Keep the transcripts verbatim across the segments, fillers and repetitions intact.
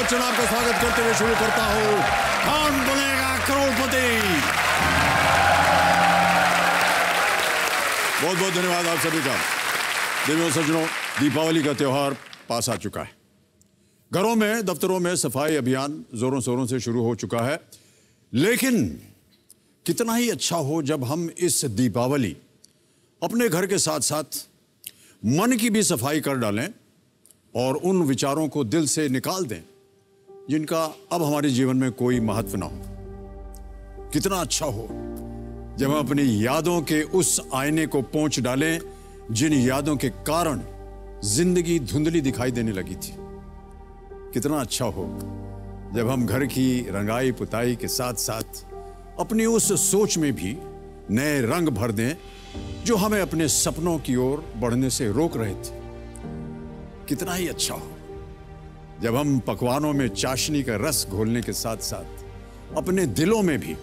बच्चन आपका स्वागत करते हुए शुरू करता हूं कौन बनेगा करोड़पति। बहुत बहुत धन्यवाद आप सभी का। देवियों सज्जनों, दीपावली का त्यौहार पास आ चुका है। घरों में, दफ्तरों में सफाई अभियान जोरों शोरों से शुरू हो चुका है, लेकिन कितना ही अच्छा हो जब हम इस दीपावली अपने घर के साथ साथ मन की भी सफाई कर डालें और उन विचारों को दिल से निकाल दें जिनका अब हमारे जीवन में कोई महत्व ना हो। कितना अच्छा हो जब हम अपनी यादों के उस आईने को पोंछ डालें जिन यादों के कारण जिंदगी धुंधली दिखाई देने लगी थी। कितना अच्छा हो जब हम घर की रंगाई पुताई के साथ साथ अपनी उस सोच में भी नए रंग भर दें जो हमें अपने सपनों की ओर बढ़ने से रोक रहे थे। कितना ही अच्छा हो जब हम पकवानों में चाशनी का रस घोलने के साथ साथ अपने दिलों में भी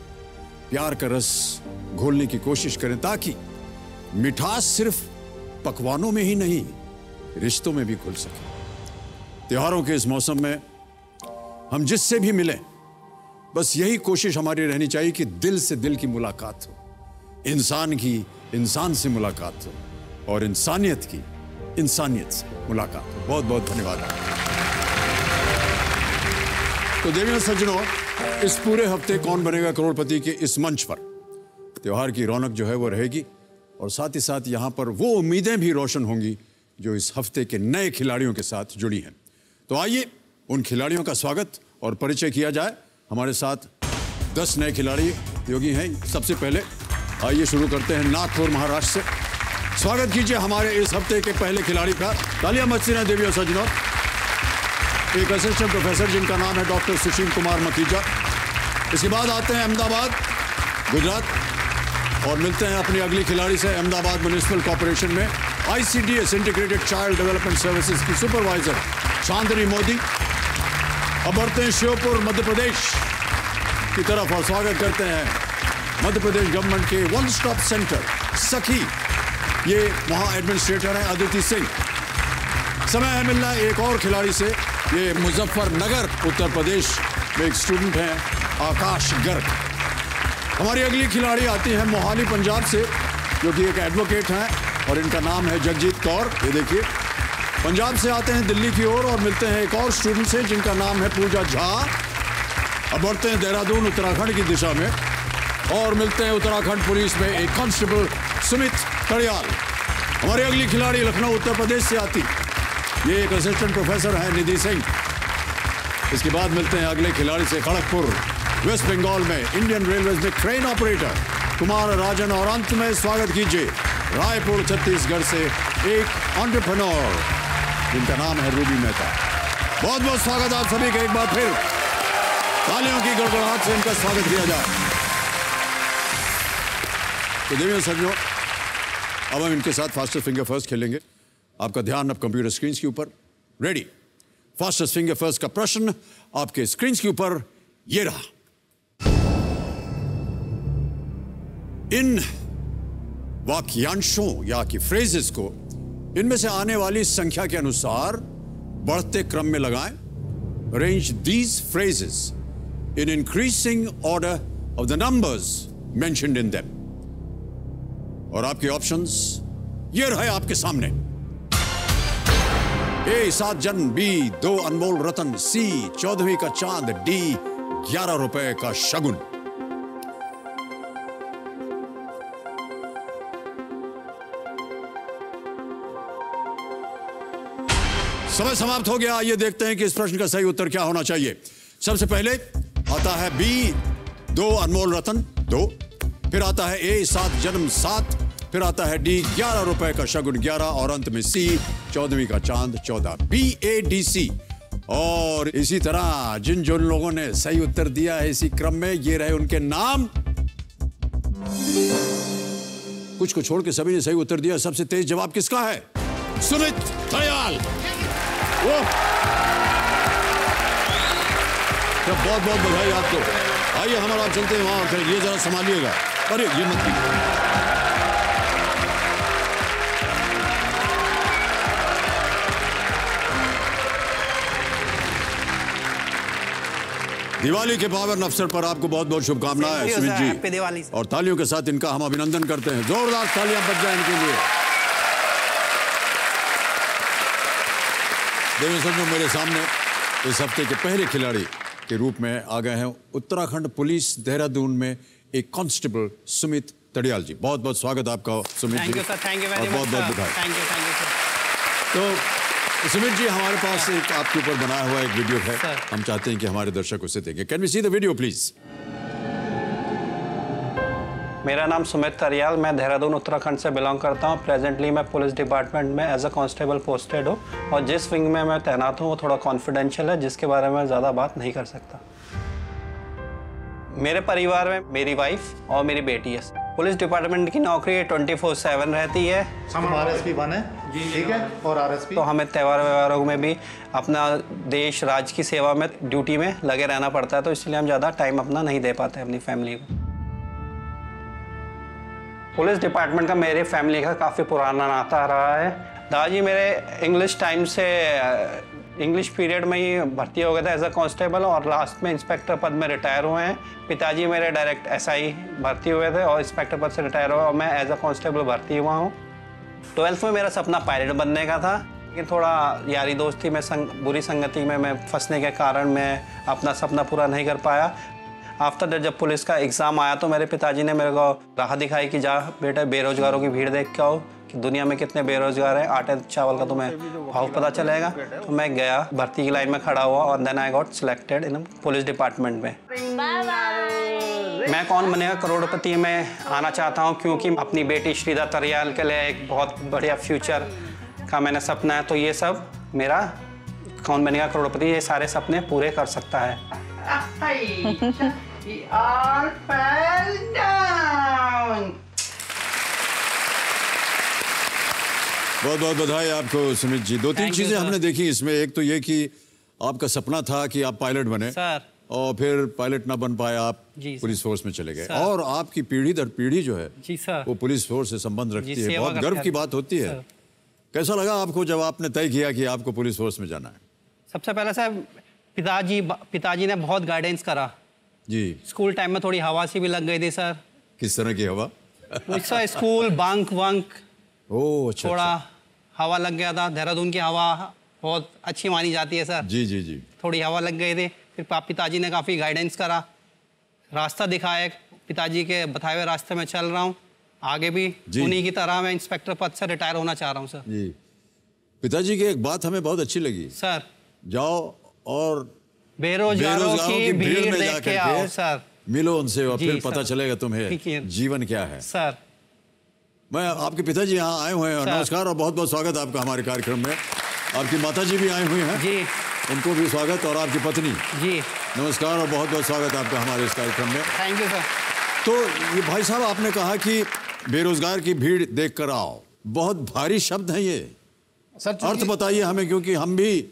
प्यार का रस घोलने की कोशिश करें, ताकि मिठास सिर्फ पकवानों में ही नहीं, रिश्तों में भी घुल सके। त्योहारों के इस मौसम में हम जिससे भी मिलें, बस यही कोशिश हमारी रहनी चाहिए कि दिल से दिल की मुलाकात हो, इंसान की इंसान से मुलाकात हो और इंसानियत की इंसानियत से मुलाकात हो। बहुत बहुत धन्यवाद। तो देवियों सज्जनों, इस पूरे हफ्ते कौन बनेगा करोड़पति के इस मंच पर त्योहार की रौनक जो है वो रहेगी, और साथ ही साथ यहाँ पर वो उम्मीदें भी रोशन होंगी जो इस हफ्ते के नए खिलाड़ियों के साथ जुड़ी हैं। तो आइए उन खिलाड़ियों का स्वागत और परिचय किया जाए। हमारे साथ दस नए खिलाड़ी योगी हैं। सबसे पहले आइए शुरू करते हैं नागपुर महाराष्ट्र से। स्वागत कीजिए हमारे इस हफ्ते के पहले खिलाड़ी का। तालियां बजती रहें देवियों सज्जनों। एक असिस्टेंट प्रोफेसर जिनका नाम है डॉक्टर सुशील कुमार मतीजा। इसके बाद आते हैं अहमदाबाद गुजरात और मिलते हैं अपनी अगली खिलाड़ी से। अहमदाबाद म्यूनिसिपल कॉरपोरेशन में I C D S integrated child development services की सुपरवाइजर चांदनी मोदी। अब बढ़ते हैं श्योपुर मध्य प्रदेश की तरफ और स्वागत करते हैं मध्य प्रदेश गवर्नमेंट के वन स्टॉप सेंटर सखी, ये वहाँ एडमिनिस्ट्रेटर हैं आदिति सिंह। समय है मिलना एक और खिलाड़ी से, ये मुजफ्फरनगर उत्तर प्रदेश में एक स्टूडेंट हैं आकाश गर्ग। हमारी अगली खिलाड़ी आती है मोहाली पंजाब से, जो कि एक एडवोकेट हैं और इनका नाम है जगजीत कौर। ये देखिए पंजाब से आते हैं दिल्ली की ओर और मिलते हैं एक और स्टूडेंट से जिनका नाम है पूजा झा। अब बढ़ते हैं देहरादून उत्तराखंड की दिशा में और मिलते हैं उत्तराखंड पुलिस में एक कांस्टेबल सुमित कड़ियाल। हमारी अगली खिलाड़ी लखनऊ उत्तर प्रदेश से आती, ये एक असिस्टेंट प्रोफेसर हैं निधि सिंह। इसके बाद मिलते हैं अगले खिलाड़ी से खड़गपुर वेस्ट बंगाल में इंडियन रेलवेज में ट्रेन ऑपरेटर कुमार राजन। और अंत में स्वागत कीजिए रायपुर छत्तीसगढ़ से एक एंटरप्रेन्योर जिनका नाम है रूबी मेहता। बहुत बहुत स्वागत आप सभी का। एक बार फिर तालियों की गड़गड़ाहट से इनका स्वागत किया जाए। तो देवियों सज्जनों, अब हम इनके साथ फास्टेस्ट फिंगर फर्स्ट खेलेंगे। आपका ध्यान अब कंप्यूटर स्क्रीन के ऊपर। रेडी? फास्टेस्ट फिंगर फर्स्ट का प्रश्न आपके स्क्रीन के ऊपर ये रहा। इन वाक्यांशों या कि फ्रेजेस को इनमें से आने वाली संख्या के अनुसार बढ़ते क्रम में लगाएं। Arrange these phrases in increasing order of the numbers mentioned in them. और आपके ऑप्शंस ये रहे आपके सामने। ए सात जन, बी दो अनमोल रतन, सी चौदहवीं का चांद, डी ग्यारह रुपए का शगुन। समय समाप्त हो गया। आइए देखते हैं कि इस प्रश्न का सही उत्तर क्या होना चाहिए। सबसे पहले आता है बी दो अनमोल रतन दो, फिर आता है ए सात जन्म सात, फिर आता है डी ग्यारह रुपए का शगुन ग्यारह और अंत में सी चौदहवीं का चांद चौदह। B A D C. और इसी तरह जिन जो लोगों ने सही उत्तर दिया है इसी क्रम में ये रहे उनके नाम। कुछ को छोड़ के सभी ने सही उत्तर दिया। सबसे तेज जवाब किसका है? सुमित कड़ियाल। तो बहुत बहुत बधाई आपको। आइए हमारा आप चलते हैं वहां, ये जरा संभालिएगा। अरे ये मत कीजिए। दिवाली के पावन अवसर पर आपको बहुत बहुत शुभकामनाएं सुमित जी, हैप्पी दिवाली। और तालियों के साथ इनका हम अभिनंदन करते हैं, जोरदार तालियां बज जाए इनके लिए। देवी सज्जनों, मेरे सामने इस हफ्ते के पहले खिलाड़ी के रूप में आ गए हैं उत्तराखंड पुलिस देहरादून में एक कांस्टेबल सुमित कड़ियाल जी। बहुत बहुत स्वागत आपका सुमित जी, और बहुत बहुत बधाई। तो सुमित जी, हमारे पास एक आपके ऊपर बनाया हुआ एक वीडियो है, हम चाहते हैं कि हमारे दर्शक उसे देखें। Can we see the video please. मेरा नाम सुमित कड़ियाल, मैं देहरादून उत्तराखंड से बिलोंग करता हूँ। प्रेजेंटली मैं पुलिस डिपार्टमेंट में एज अ कांस्टेबल पोस्टेड हूँ, और जिस विंग में मैं तैनात हूँ वो थोड़ा कॉन्फिडेंशियल है, जिसके बारे में ज़्यादा बात नहीं कर सकता। मेरे परिवार में मेरी वाइफ और मेरी बेटी है। पुलिस डिपार्टमेंट की नौकरी ट्वेंटी फोर सेवन रहती है। हम आरएसपी बने, ठीक है, और आरएसपी तो हमें त्यौहार व्यवहारों में भी अपना देश राज्य की सेवा में ड्यूटी में लगे रहना पड़ता है, तो इसलिए हम ज़्यादा टाइम अपना नहीं दे पाते अपनी फैमिली को। पुलिस डिपार्टमेंट का मेरे फैमिली का काफ़ी पुराना नाता रहा है। दादाजी मेरे इंग्लिश टाइम से इंग्लिश पीरियड में ही भर्ती हो गया था एज अ कांस्टेबल, और लास्ट में इंस्पेक्टर पद में रिटायर हुए हैं। पिताजी मेरे डायरेक्ट एसआई भर्ती हुए थे और इंस्पेक्टर पद से रिटायर हुआ, और मैं एज अ कांस्टेबल भर्ती हुआ हूँ। ट्वेल्थ में मेरा सपना पायलट बनने का था, लेकिन थोड़ा यारी दोस्ती में संग, बुरी संगति में मैं फंसने के कारण मैं अपना सपना पूरा नहीं कर पाया। आफ्टर दैट जब पुलिस का एग्ज़ाम आया तो मेरे पिताजी ने मेरे को राह दिखाई कि जा बेटा, बेरोजगारों की भीड़ देख के आओ कि दुनिया में कितने बेरोजगार हैं, आटे चावल का तुम्हें भाव पता चलेगा। तो मैं गया, भर्ती की लाइन में खड़ा हुआ, और then I got selected in police department में। मैं कौन बनेगा करोड़पति में आना चाहता हूं, क्योंकि अपनी बेटी श्रीदा तरियाल के लिए एक बहुत बढ़िया फ्यूचर का मैंने सपना है, तो ये सब मेरा कौन बनेगा करोड़पति ये सारे सपने पूरे कर सकता है। बहुत बहुत बधाई आपको सुमित जी। दो तीन चीजें हमने देखी इसमें, एक तो ये कि आपका सपना था कि आप पायलट बने सर, और फिर पायलट ना बन पाए, आप पुलिस फोर्स में चले गए, और आपकी पीढ़ी दर पीढ़ी जो है जी सर, वो पुलिस फोर्स से संबंध रखती है। बहुत गर्व की बात होती है। कैसा लगा आपको जब आपने तय किया कि आपको पुलिस फोर्स में जाना है? सबसे पहले सर पिताजी पिताजी ने बहुत गाइडेंस करा जी। स्कूल टाइम में थोड़ी हवा सी भी लग गई थी सर। किस तरह की हवा? सर स्कूल बंक वंक ओ, अच्छा, थोड़ा अच्छा। हवा लग गया था, देहरादून की हवा बहुत अच्छी मानी जाती है सर। जी जी जी थोड़ी हवा लग गई थी। फिर पिताजी ने काफ़ी गाइडेंस करा, रास्ता दिखाया, पिताजी के बताए हुए रास्ते में चल रहा हूँ। आगे भी उन्हीं की तरह मैं इंस्पेक्टर पद से रिटायर होना चाह रहा हूँ सर जी। पिताजी की एक बात हमें बहुत अच्छी लगी सर, जाओ और बेरोजगारों की भीड़ देख के आओ सर, मिलो उनसे और फिर पता चलेगा तुम्हें जीवन क्या है सर। मैं आपके पिताजी यहाँ आए हुए हैं, नमस्कार और बहुत बहुत स्वागत आपका हमारे कार्यक्रम में। आपकी माताजी भी आई हुई हैं जी, उनको भी स्वागत, और आपकी पत्नी जी, नमस्कार और बहुत बहुत स्वागत आपका हमारे इस कार्यक्रम में। Thank you sir. तो ये भाई साहब, आपने कहा कि बेरोजगार की भीड़ देख कर आओ, बहुत भारी शब्द है ये सर, अर्थ बताइए हमें, क्योंकि हम भी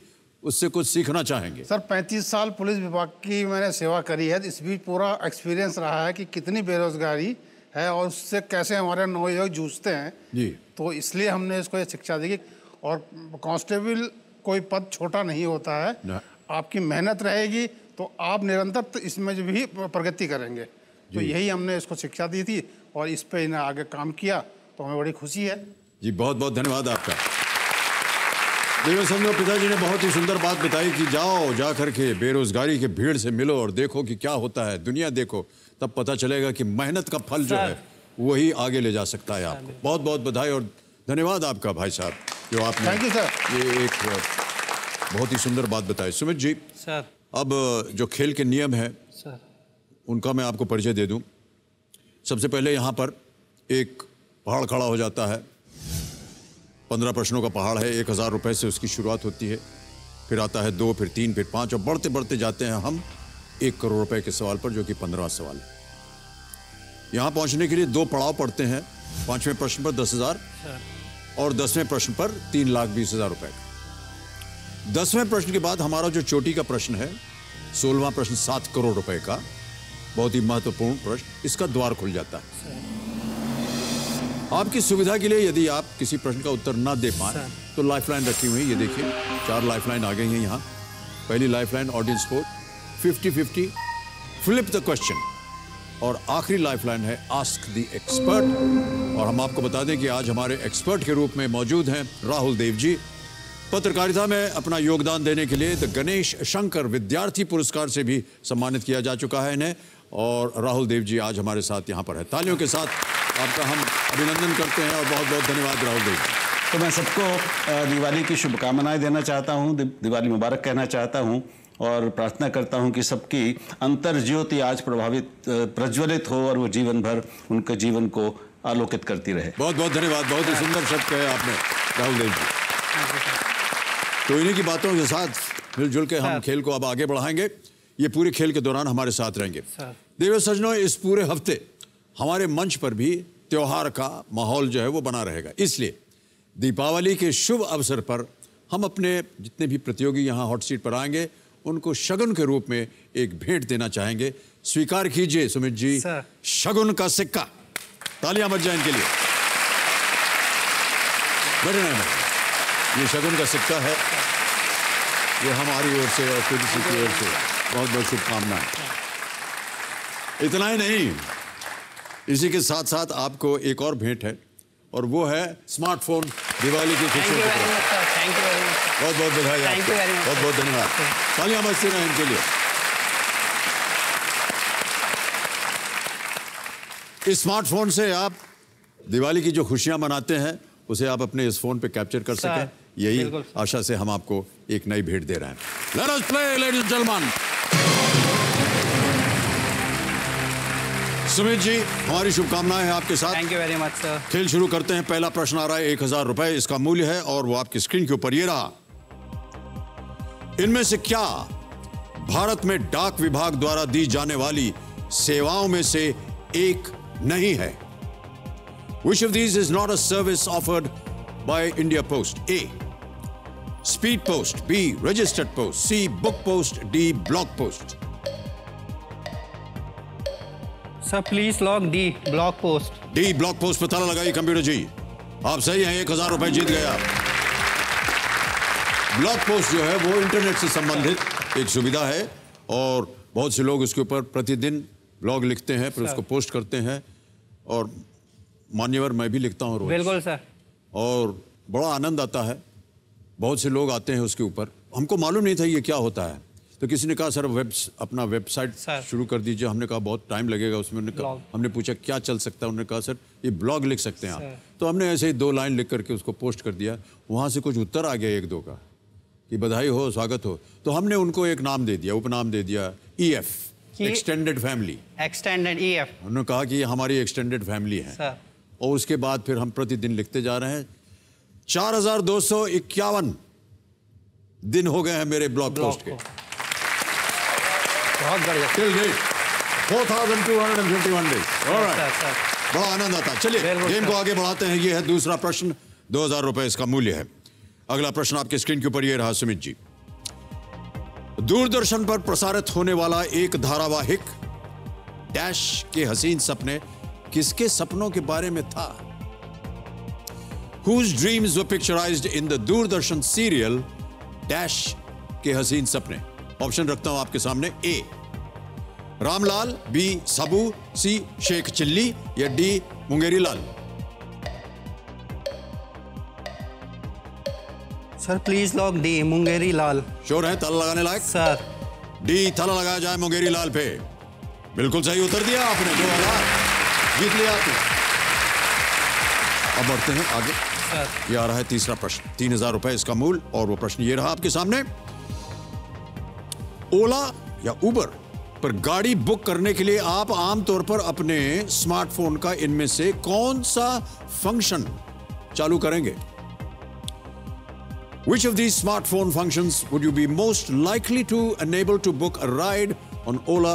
उससे कुछ सीखना चाहेंगे सर। पैंतीस साल पुलिस विभाग की मैंने सेवा करी है, इस बीच पूरा एक्सपीरियंस रहा है कि कितनी बेरोजगारी है और उससे कैसे हमारे नौजवान जूझते हैं जी। तो इसलिए हमने इसको ये शिक्षा दी कि और कांस्टेबल कोई पद छोटा नहीं होता है, आपकी मेहनत रहेगी तो आप निरंतर तो इसमें जो भी प्रगति करेंगे। तो यही हमने इसको शिक्षा दी थी, और इस पे इन्हें आगे काम किया, तो हमें बड़ी खुशी है जी। बहुत बहुत धन्यवाद आपका। देखो पिताजी ने बहुत ही सुंदर बात बताई कि जाओ, जा करके बेरोजगारी के भीड़ से मिलो और देखो कि क्या होता है, दुनिया देखो, तब पता चलेगा कि मेहनत का फल जो है वही आगे ले जा सकता है आपको। बहुत बहुत बधाई और धन्यवाद आपका भाई साहब, जो आपने थैंक यू सर, ये एक बहुत ही सुंदर बात बताई। सुमित जी सर, अब जो खेल के नियम हैं सर, उनका मैं आपको परिचय दे दूं। सबसे पहले यहाँ पर एक पहाड़ खड़ा हो जाता है, पंद्रह प्रश्नों का पहाड़ है, एक हज़ार रुपये से उसकी शुरुआत होती है, फिर आता है दो, फिर तीन, फिर पाँच, और बढ़ते बढ़ते जाते हैं हम एक करोड़ रुपए के सवाल पर, जो कि पंद्रहवां सवाल है। यहां पहुंचने के लिए दो पड़ाव पड़ते हैं, पांचवें प्रश्न पर दस हजार और दसवें प्रश्न पर तीन लाख बीस हजार रुपए का। दसवें प्रश्न के बाद हमारा जो चोटी का प्रश्न है, सोलहवां प्रश्न सात करोड़ रुपए का, बहुत ही महत्वपूर्ण प्रश्न, इसका द्वार खुल जाता है। आपकी सुविधा के लिए यदि आप किसी प्रश्न का उत्तर ना दे पाए तो लाइफ लाइन रखी हुई है, ये देखिए चार लाइफ लाइन आ गई है यहाँ। पहली lifeline audience support, fifty fifty, flip the question और आखिरी लाइफलाइन है आस्क द एक्सपर्ट। और हम आपको बता दें कि आज हमारे एक्सपर्ट के रूप में मौजूद हैं राहुल देव जी। पत्रकारिता में अपना योगदान देने के लिए द गणेश शंकर विद्यार्थी पुरस्कार से भी सम्मानित किया जा चुका है इन्हें। और राहुल देव जी आज हमारे साथ यहाँ पर है। तालियों के साथ आपका हम अभिनंदन करते हैं और बहुत बहुत धन्यवाद राहुल देव। तो मैं सबको दिवाली की शुभकामनाएं देना चाहता हूं, दिवाली मुबारक कहना चाहता हूं और प्रार्थना करता हूं कि सबकी अंतर ज्योति आज प्रभावित प्रज्वलित हो और वो जीवन भर उनके जीवन को आलोकित करती रहे। बहुत बहुत धन्यवाद, बहुत ही सुंदर शब्द कहे आपने राहुल देव जी। तो इन्हीं की बातों के साथ मिलजुल के हम खेल को अब आगे बढ़ाएंगे। ये पूरे खेल के दौरान हमारे साथ रहेंगे। देव सजनों, इस पूरे हफ्ते हमारे मंच पर भी त्यौहार का माहौल जो है वो बना रहेगा, इसलिए दीपावली के शुभ अवसर पर हम अपने जितने भी प्रतियोगी यहाँ हॉट सीट पर आएंगे उनको शगुन के रूप में एक भेंट देना चाहेंगे। स्वीकार कीजिए सुमित जी शगुन का सिक्का। तालियां बज जाए इनके लिए। ये शगुन का सिक्का है, ये हमारी ओर से और पीटीसी की ओर से बहुत बहुत शुभकामनाएं। इतना ही नहीं, इसी के साथ साथ आपको एक और भेंट है और वो है स्मार्टफोन। दिवाली की खुशियों के लिए बहुत बहुत बधाई, बहुत बहुत धन्यवाद। तालियां बजती रहें इनके लिए। इस स्मार्टफोन से आप दिवाली की जो खुशियां मनाते हैं उसे आप अपने इस फोन पे कैप्चर कर सकें, यही आशा से हम आपको एक नई भेंट दे रहे हैं। Let us play ladies and gentleman. Sumit ji, हमारी शुभकामनाएं हैं आपके साथ। Thank you very much sir. खेल शुरू करते हैं। पहला प्रश्न आ रहा है, एक हजार रुपए इसका मूल्य है और वो आपकी स्क्रीन के ऊपर ये रहा। इनमें से क्या भारत में डाक विभाग द्वारा दी जाने वाली सेवाओं में से एक नहीं है? Which of these is not a service offered by India post? A speed post, B registered post, C book post, D block post. Sir please lock D block post. D block post पर ताला लगाइए computer जी। आप सही हैं, एक हजार रुपए जीत गया। ब्लॉक पोस्ट जो है वो इंटरनेट से संबंधित एक सुविधा है और बहुत से लोग उसके ऊपर प्रतिदिन ब्लॉग लिखते हैं फिर उसको पोस्ट करते हैं। और मान्यवर, मैं भी लिखता हूँ रोज। बिल्कुल सर। और बड़ा आनंद आता है, बहुत से लोग आते हैं उसके ऊपर। हमको मालूम नहीं था ये क्या होता है, तो किसी ने कहा सर वेब अपना वेबसाइट शुरू कर दीजिए। हमने कहा बहुत टाइम लगेगा उसमें। उन्होंने हमने पूछा क्या चल सकता है, उन्होंने कहा सर ये ब्लॉग लिख सकते हैं आप। तो हमने ऐसे ही दो लाइन लिख करके उसको पोस्ट कर दिया। वहाँ से कुछ उत्तर आ गया एक दो का कि बधाई हो, स्वागत हो। तो हमने उनको एक नाम दे दिया, उपनाम दे दिया E F, extended family. Extended E F. उन्होंने कहा कि ये हमारी एक्सटेंडेड फैमिली है। और उसके बाद फिर हम प्रतिदिन लिखते जा रहे हैं। चार हजार दो सौ इक्यावन दिन हो गए हैं मेरे ब्लॉग पोस्ट के। Four thousand two hundred and fifty one days. बड़ा आनंद आता है। चलिए गेम को आगे बढ़ाते हैं। ये है दूसरा प्रश्न, दो हजार रुपए इसका मूल्य है। अगला प्रश्न आपके स्क्रीन के ऊपर ये रहा सुमित जी। दूरदर्शन पर प्रसारित होने वाला एक धारावाहिक डैश के हसीन सपने किसके सपनों के बारे में था? Whose dreams were picturized in the Doordarshan serial dash के हसीन सपने? ऑप्शन रखता हूं आपके सामने। A Ramlal, B Sabu, C Sheikh Chilli या D Mungeri Lal. Sir please lock D Mungeri Lal. Sure है ताला लगाने लायक? सर डी ताला लगाया जाए मुंगेरी लाल पे। बिल्कुल सही उत्तर दिया आपने, दो हजार जीत लिया आपने। अब बढ़ते हैं आगे। ये आ रहा है तीसरा प्रश्न, तीन हजार रुपए इसका मूल और वो प्रश्न ये रहा आपके सामने। ओला या उबर पर गाड़ी बुक करने के लिए आप आमतौर पर अपने स्मार्टफोन का इनमें से कौन सा फंक्शन चालू करेंगे? Which of these smartphone functions would you be most likely to enable to book a ride on Ola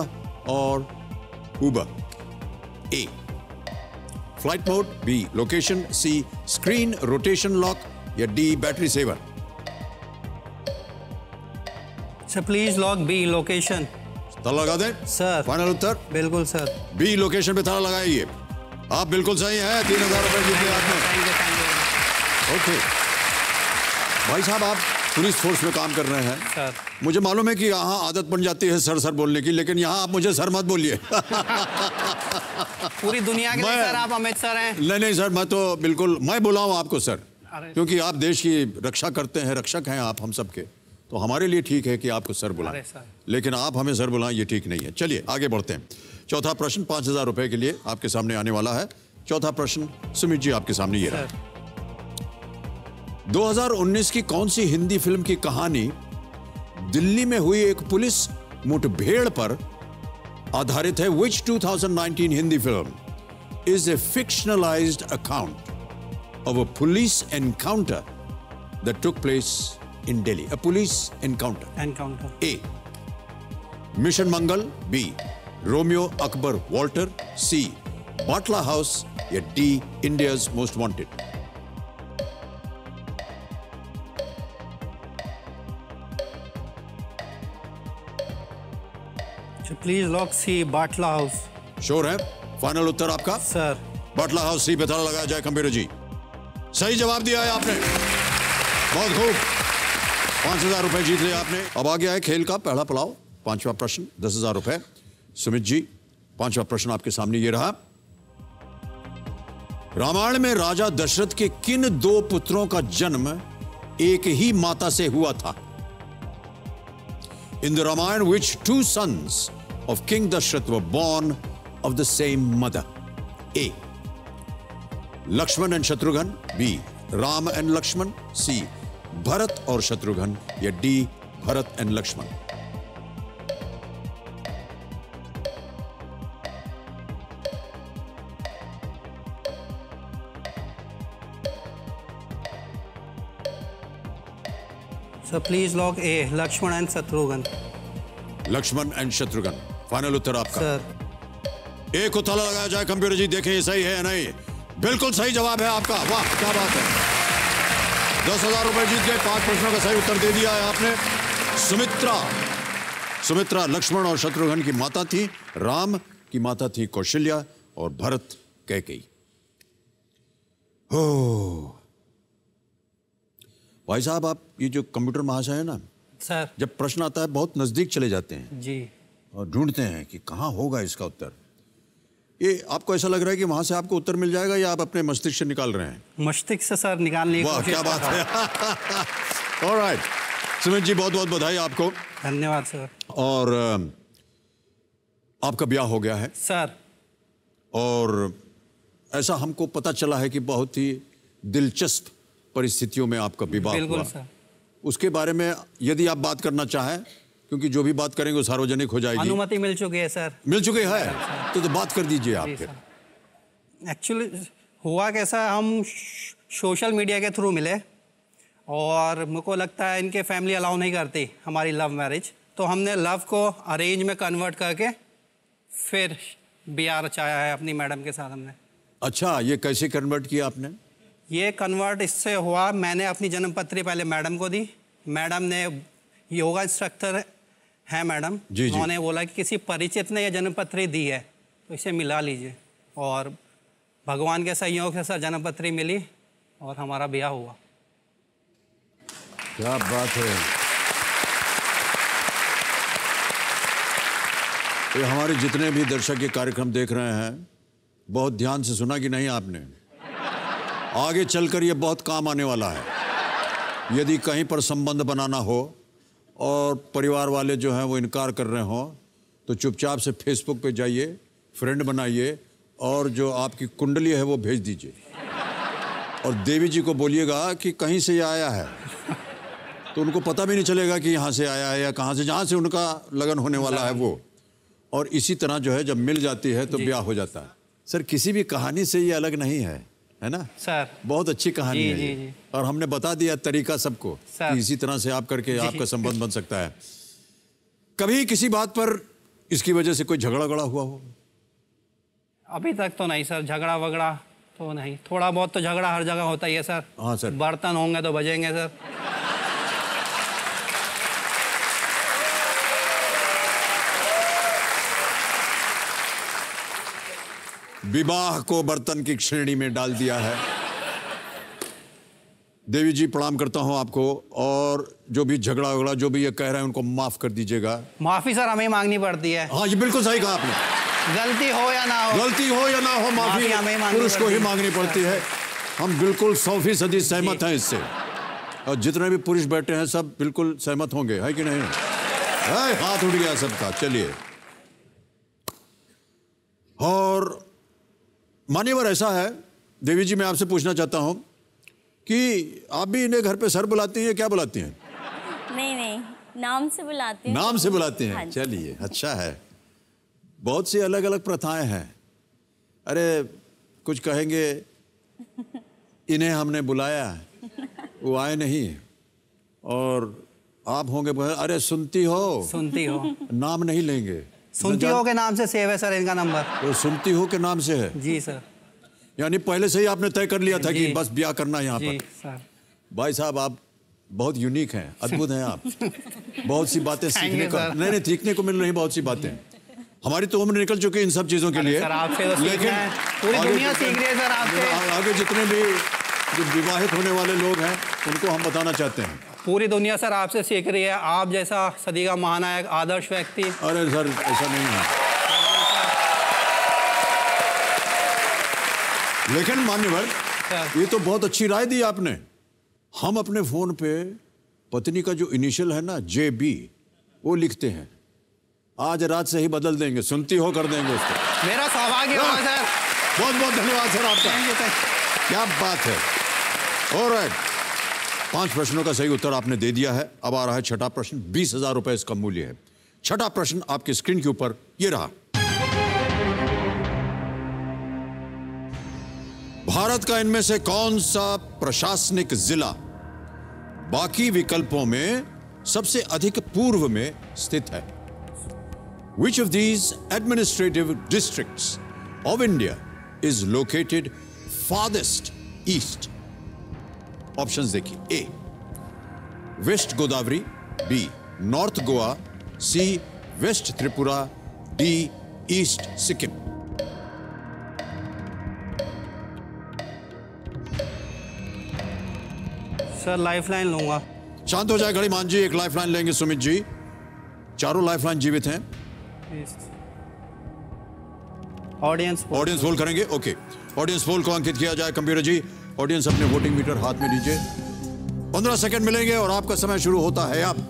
और Uber? A flight mode, B location, C screen rotation lock या D battery saver. Sir please lock B location. ताला लगा दें sir. Final उत्तर? बिल्कुल sir, B location पे ताला लगाइए। आप बिल्कुल सही हैं, तीन हजार रुपए जीते आपने। ओके भाई साहब, आप पुलिस फोर्स में काम कर रहे हैं सर। मुझे मालूम है कि यहाँ आदत बन जाती है सर सर बोलने की, लेकिन यहाँ आप मुझे सर मत बोलिए। पूरी दुनिया के सर आप अमित सर हैं। नहीं नहीं सर, मैं तो बिल्कुल मैं बोला हूँ आपको सर, क्योंकि आप देश की रक्षा करते हैं, रक्षक हैं आप हम सबके, तो हमारे लिए ठीक है कि आपको सर बुलाएं, लेकिन आप हमें सर बुलाएं ये ठीक नहीं है। चलिए आगे बढ़ते हैं। चौथा प्रश्न पाँच हज़ार रुपये के लिए आपके सामने आने वाला है। चौथा प्रश्न सुमित जी आपके सामने ये रहा। दो हज़ार उन्नीस की कौन सी हिंदी फिल्म की कहानी दिल्ली में हुई एक पुलिस मुठभेड़ पर आधारित है? विच दो हज़ार उन्नीस Hindi film is a fictionalised account of a police encounter that took place in Delhi? A police encounter encounter A mission Mangal, B Romeo Akbar Walter, C Batla house या D India's most wanted? Please lock C Batla house. Sure है final उत्तर आपका सर? बाटला house सी पे ताला लगाया जाए। Computer जी सही जवाब दिया है आपने, बहुत खूब। पांच हजार रुपए जीत लिया आपने। अब आ गया है खेल का पहला पड़ाव, पांचवा प्रश्न दस हजार रुपए। सुमित जी पांचवा प्रश्न आपके सामने ये रहा। रामायण में राजा दशरथ के किन दो पुत्रों का जन्म एक ही माता से हुआ था? In the Ramayana which two sons of King Dashrath were born of the same mother? A. Lakshman and Shatrughan, B. Ram and Lakshman, C. Bharat aur Shatrughan ya D. Bharat and Lakshman? Sir, please log A. Lakshman and Shatrughan. Lakshman and Shatrughan final उत्तर आपका sir? एक को ताला लगाया जाए। Computer जी देखें ये सही है या नहीं? बिल्कुल सही जवाब है आपका, वाह क्या बात है। दस हजार रुपए जीत गए, पांच प्रश्नों का सही उत्तर दे दिया है आपने। सुमित्रा सुमित्रा लक्ष्मण और शत्रुघ्न की माता थी, राम की माता थी कौशल्या और भरत कैकेयी। हो भाई साहब, आप ये जो कंप्यूटर महाशय है ना सर, जब प्रश्न आता है बहुत नजदीक चले जाते हैं जी और ढूंढते हैं कि कहाँ होगा इसका उत्तर। ये आपको ऐसा लग रहा है कि वहाँ से आपको उत्तर मिल जाएगा या आप अपने मस्तिष्क से निकाल रहे हैं? मस्तिष्क से सर निकालने की क्या बात है। ऑलराइट सुमित जी बहुत बहुत बधाई आपको। धन्यवाद सर। और आपका ब्याह हो गया है सर, और ऐसा हमको पता चला है कि बहुत ही दिलचस्प परिस्थितियों में आपका विवाह हुआ। बिल्कुल सर। उसके बारे में यदि आप बात करना चाहें, क्योंकि जो भी बात करेंगे वो सार्वजनिक हो जाएगी। अनुमति मिल चुकी है सर? मिल चुकी है सर, तो, तो बात कर दीजिए आप। एक्चुअली हुआ कैसा, हम सोशल मीडिया के थ्रू मिले और मुझको लगता है इनके फैमिली अलाउ नहीं करती हमारी लव मैरिज, तो हमने लव को अरेंज में कन्वर्ट करके फिर ब्याह रचाया है अपनी मैडम के साथ हमने। अच्छा, ये कैसे कन्वर्ट किया आपने? ये कन्वर्ट इससे हुआ, मैंने अपनी जन्मपत्री पहले मैडम को दी। मैडम ने, योगा इंस्ट्रक्टर है मैडम, उन्होंने बोला कि किसी परिचित ने यह जन्मपत्री दी है तो इसे मिला लीजिए, और भगवान के सहयोग से सर जन्मपत्री मिली और हमारा ब्याह हुआ। क्या बात है, ये हमारे जितने भी दर्शक ये कार्यक्रम देख रहे हैं बहुत ध्यान से सुना कि नहीं आपने? आगे चलकर ये बहुत काम आने वाला है। यदि कहीं पर संबंध बनाना हो और परिवार वाले जो हैं वो इनकार कर रहे हों तो चुपचाप से फेसबुक पे जाइए, फ्रेंड बनाइए और जो आपकी कुंडली है वो भेज दीजिए और देवी जी को बोलिएगा कि कहीं से ये आया है, तो उनको पता भी नहीं चलेगा कि यहाँ से आया है या कहाँ से, जहाँ से उनका लगन होने वाला है वो। और इसी तरह जो है जब मिल जाती है तो ब्याह हो जाता है। सर किसी भी कहानी से ये अलग नहीं है, है ना सर? बहुत अच्छी कहानी जी, है जी, जी। और हमने बता दिया तरीका सबको कि इसी तरह से आप करके आपका संबंध बन सकता है। कभी किसी बात पर इसकी वजह से कोई झगड़ा गड़ा हुआ हो? अभी तक तो नहीं सर, झगड़ा वगड़ा तो नहीं। थोड़ा बहुत तो झगड़ा हर जगह होता ही है सर। हाँ सर, बर्तन होंगे तो बजेंगे सर। विवाह को बर्तन की श्रेणी में डाल दिया है। देवी जी प्रणाम करता हूं आपको, और जो भी झगड़ा वगड़ा जो भी ये कह रहे हैं उनको माफ कर दीजिएगा। माफी सर हमें मांगनी पड़ती है। हाँ ये बिल्कुल सही कहा आपने, गलती हो या ना हो, गलती हो या ना हो माफी पुरुष को ही मांगनी पड़ती है। हम बिल्कुल सौ फीसदी सहमत हैं इससे, और जितने भी पुरुष बैठे हैं सब बिल्कुल सहमत होंगे, है कि नहीं? हाथ उठ गया सबका। चलिए, और मान्यवर ऐसा है देवी जी मैं आपसे पूछना चाहता हूं कि आप भी इन्हें घर पे सर बुलाती हैं, क्या बुलाती हैं? नहीं नहीं, नाम से बुलाती हैं। नाम से बुलाती हैं, चलिए अच्छा है। बहुत सी अलग अलग प्रथाएं हैं। अरे कुछ कहेंगे इन्हें हमने बुलाया वो आए नहीं, और आप होंगे अरे सुनती हो सुनती हो, नाम नहीं लेंगे। सुनती हो के नाम से सेव है सर इनका नंबर, तो सुनती हो के नाम से है जी सर। यानी पहले से ही आपने तय कर लिया था कि बस ब्याह करना है यहाँ पर। भाई साहब आप बहुत यूनिक हैं, अद्भुत हैं आप। बहुत सी बातें सीखने को नहीं नहीं सीखने को मिल रही, बहुत सी बातें। हमारी तो उम्र निकल चुकी है इन सब चीज़ों के लिए, लेकिन पूरी दुनिया सीख रही है सर आपसे। आगे जितने भी जो विवाहित होने वाले लोग हैं उनको हम बताना चाहते हैं, पूरी दुनिया सर आपसे सीख रही है। आप जैसा सदी का महानायक आदर्श व्यक्ति। अरे सर ऐसा नहीं है, लेकिन मान्यवर ये तो बहुत अच्छी राय दी आपने। हम अपने फ़ोन पे पत्नी का जो इनिशियल है ना जे बी, वो लिखते हैं। आज रात से ही बदल देंगे, सुनती हो कर देंगे उसको। मेरा सौभाग्य होगा सर, बहुत बहुत धन्यवाद सर आपका। क्या बात है। ऑलराइट, पांच प्रश्नों का सही उत्तर आपने दे दिया है। अब आ रहा है छठा प्रश्न, बीस हजार रुपये इसका मूल्य है। छठा प्रश्न आपकी स्क्रीन के ऊपर ये रहा। भारत का इनमें से कौन सा प्रशासनिक जिला बाकी विकल्पों में सबसे अधिक पूर्व में स्थित है? Which of these administrative districts of India is located farthest east? Options देखिए। A. West Godavari, B. North Goa, C. West Tripura, D. East Sikkim. Sir lifeline लूंगा। शांत हो जाए घड़ी मान जी, एक लाइफलाइन लेंगे सुमित जी। चारों लाइफलाइन जीवित हैं। ऑडियंस ऑडियंस पोल करेंगे। ओके, ऑडियंस पोल को अंकित किया जाए। कंप्यूटर जी ऑडियंस अपने वोटिंग मीटर हाथ में लीजिए। पंद्रह सेकंड मिलेंगे और आपका समय शुरू होता है अब।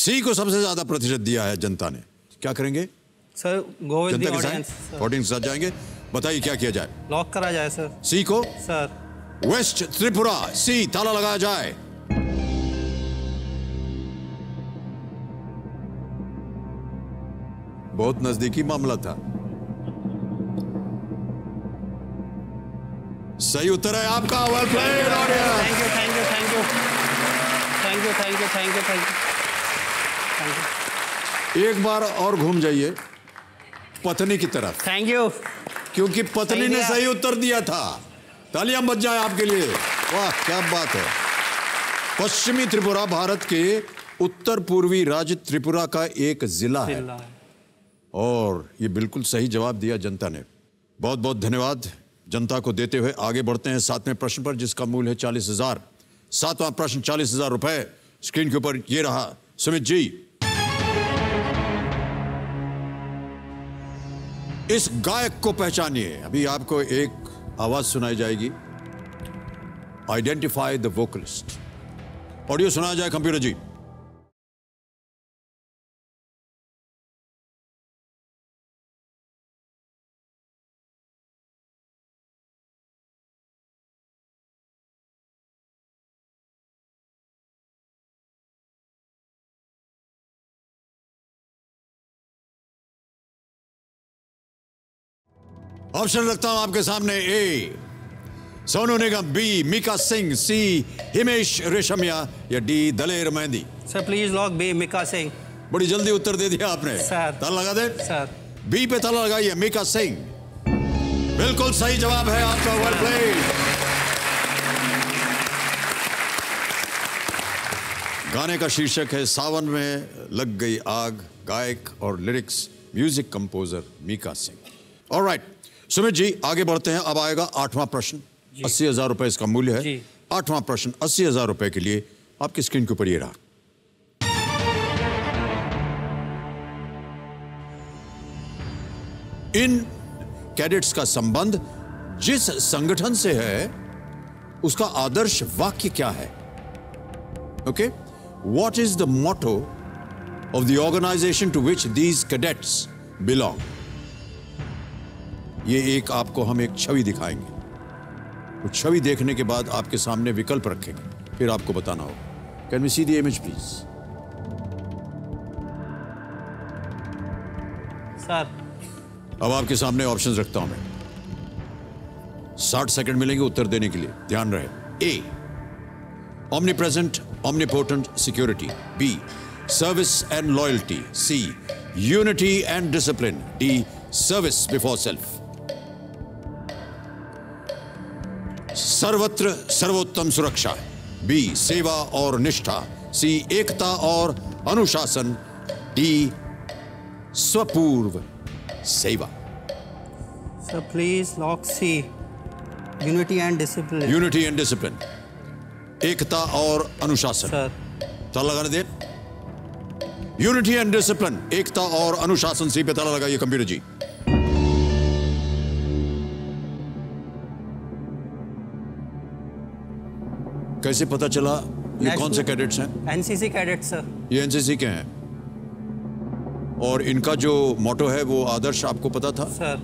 सी को सबसे ज्यादा प्रतिशत दिया है जनता ने, क्या करेंगे सर? गोविंद ऑडियंस साथ जाएंगे, बताइए क्या किया जाए? लॉक करा जाए सर सी को। सर वेस्ट त्रिपुरा सी, ताला लगाया जाए। बहुत नजदीकी मामला था। सही उत्तर है आपका। Well played audience. Thank you thank you thank you thank you thank you thank you thank you. एक बार और घूम जाइए पत्नी की तरफ। थैंक यू, क्योंकि पत्नी ने सही उत्तर दिया था। तालियां बज जाए आपके लिए। वाह क्या बात है। पश्चिमी त्रिपुरा भारत के उत्तर पूर्वी राज्य त्रिपुरा का एक जिला है, और ये बिल्कुल सही जवाब दिया जनता ने। बहुत बहुत धन्यवाद जनता को देते हुए। आगे बढ़ते हैं सातवें प्रश्न पर, जिसका मूल्य है चालीस हजार। सातवां प्रश्न चालीस हजार रुपए, स्क्रीन के ऊपर ये रहा। सुमित जी, इस गायक को पहचानिए। अभी आपको एक आवाज सुनाई जाएगी। Identify the vocalist. ऑडियो सुनाया जाए कंप्यूटर जी। ऑप्शन रखता हूं आपके सामने। A Sonu Nigam, B Mika Singh, C Himesh Reshammiya, या D Daler Mehndi. Sir please lock B Mika Singh. बड़ी जल्दी उत्तर दे दिया आपने सर। ताला लगा दे सर, बी पे ताला लगाइए। मीका सिंह बिल्कुल सही जवाब है आपका। Well played. गाने का शीर्षक है सावन में लग गई आग, गायक और lyrics music composer Mika Singh. Alright Sumit ji आगे बढ़ते हैं। अब आएगा आठवां प्रश्न। अस्सी हजार रुपए इसका मूल्य है। आठवां प्रश्न अस्सी हजार रुपए के लिए आपकी स्क्रीन के ऊपर ये रहा। इन कैडेट्स का संबंध जिस संगठन से है उसका आदर्श वाक्य क्या है? Okay, what is the motto of the organisation to which these cadets belong? ये एक आपको हम एक छवि दिखाएंगे, तो छवि देखने के बाद आपके सामने विकल्प रखेंगे, फिर आपको बताना होगा। Can we see the image please? Sir अब आपके सामने ऑप्शंस रखता हूं मैं। साठ सेकंड मिलेंगे उत्तर देने के लिए, ध्यान रहे। A omnipresent omnipotent security, B service and loyalty, C unity and discipline, D service before self. सर्वत्र सर्वोत्तम सुरक्षा, बी सेवा और निष्ठा, सी एकता और अनुशासन, डी स्वपूर्व सेवा। Sir please lock C unity and discipline. Unity and discipline, एकता और अनुशासन। सर ताला लगाने दे। यूनिटी एंड डिसिप्लिन, एकता और अनुशासन, सी पे ताला लगाइए कंप्यूटर जी। कैसे पता चला ये कौन से कैडेट्स हैं? NCC cadets sir. ये एनसीसी के हैं और इनका जो मोटो है वो आदर्श आपको पता था सर?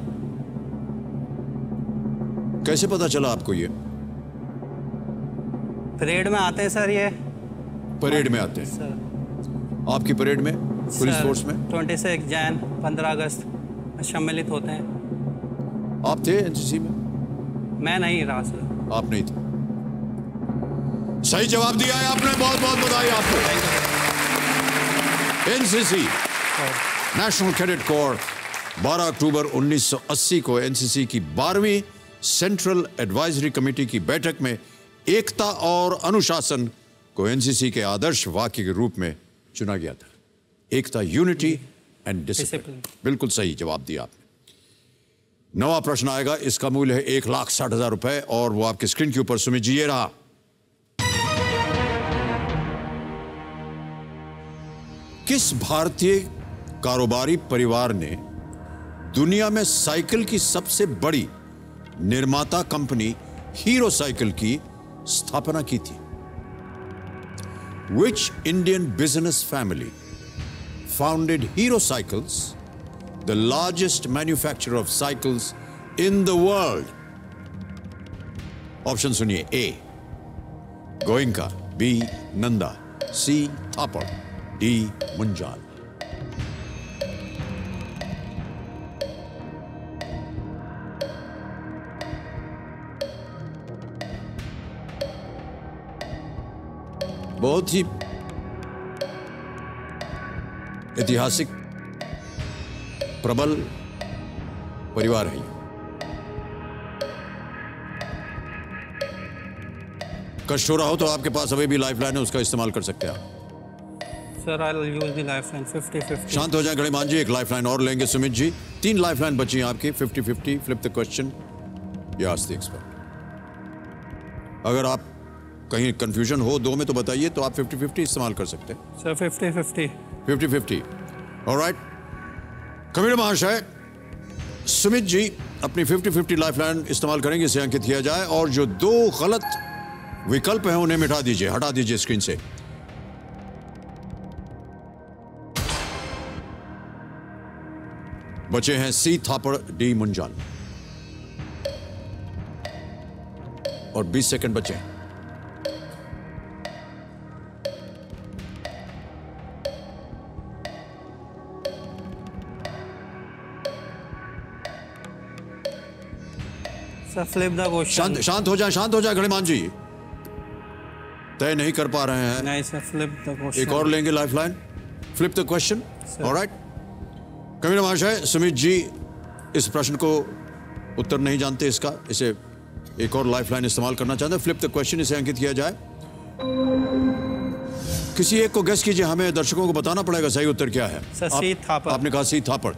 कैसे पता चला आपको? ये परेड में आते हैं सर। ये परेड में आते हैं सर। आपकी परेड में पुलिस फोर्स में छब्बीस जनवरी पंद्रह अगस्त सम्मिलित होते हैं। आप थे एनसीसी में? मैं नहीं रहा सर। आप नहीं थे। सही जवाब दिया है आपने, बहुत बहुत बधाई आपको। एनसीसी नेशनल कैडेट कोर बारह अक्टूबर उन्नीस सौ अस्सी को एनसीसी की बारहवीं सेंट्रल एडवाइजरी कमेटी की बैठक में एकता और अनुशासन को एनसीसी के आदर्श वाक्य के रूप में चुना गया था। एकता, यूनिटी एंड डिसिप्लिन, बिल्कुल सही जवाब दिया आपने। नवा प्रश्न आएगा, इसका मूल्य है एक लाख साठ हजार रुपए और वो आपके स्क्रीन के ऊपर सुमित जी ये रहा। किस भारतीय कारोबारी परिवार ने दुनिया में साइकिल की सबसे बड़ी निर्माता कंपनी हीरो साइकिल की स्थापना की थी? Which Indian business family founded Hero cycles, the largest manufacturer of cycles in the world? Option सुनिए। A Goenka, B Nanda, C Thapar, D Munjal. बहुत ही ऐतिहासिक प्रबल परिवार है। कष्ट हो रहा हो तो आपके पास अभी भी लाइफलाइन है, उसका इस्तेमाल कर सकते हैं आप। Sir I will use the lifeline fifty fifty. शांत हो जाए गणेश जी, एक लाइफलाइन और लेंगे सुमित जी। तीन लाइफलाइन बची हैं आपकी। Fifty fifty, flip the question या आस्क द एक्सपर्ट। अगर आप कहीं कंफ्यूजन हो दो में तो बताइए, तो आप फिफ्टी फिफ्टी इस्तेमाल कर सकते हैं। Sir fifty fifty. Fifty fifty. Alright commissioner महाशय, सुमित जी अपनी फिफ्टी फिफ्टी लाइफलाइन इस्तेमाल करेंगे, इसे अंकित किया जाए और जो दो गलत विकल्प हैं उन्हें मिटा दीजिए, हटा दीजिए स्क्रीन से। बचे हैं सी थापड़, डी मुंजाल और बीस सेकंड बचे हैं। शांत शांत हो जाए, शांत हो जाए गणेश जी, तय नहीं कर पा रहे हैं। नहीं सर, फ्लिप द क्वेश्चन। एक और लेंगे lifeline, flip the question. Alright commissioner महाशय, सुमित जी इस प्रश्न को उत्तर नहीं जानते इसका, इसे एक और लाइफलाइन इस्तेमाल करना चाहते हैं। फ्लिप द क्वेश्चन, इसे अंकित किया जाए। किसी एक को गेस कीजिए, हमें दर्शकों को बताना पड़ेगा सही उत्तर क्या है। आप, थापर। आपने कहा सी थापड़।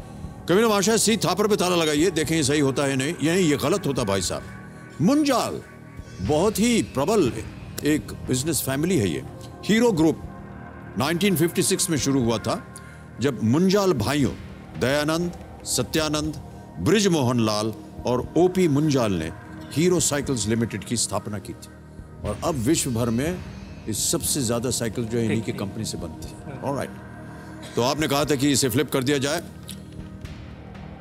कमीना महाशय सी थापड़ पे ताला लगाइए, देखें ये सही होता है नहीं। यही ये गलत होता भाई साहब। मुंजाल बहुत ही प्रबल एक बिजनेस फैमिली है ये। Hero group nineteen fifty six में शुरू हुआ था, जब मुंजाल भाइयों दयानंद, सत्यानंद, ब्रिज मोहन लाल और ओपी मुंजाल ने हीरो साइकिल्स लिमिटेड की स्थापना की थी। और अब विश्व भर में इस सबसे ज्यादा साइकिल जो है इन्हीं की कंपनी से बनती है। ऑलराइट, तो आपने कहा था कि इसे फ्लिप कर दिया जाए,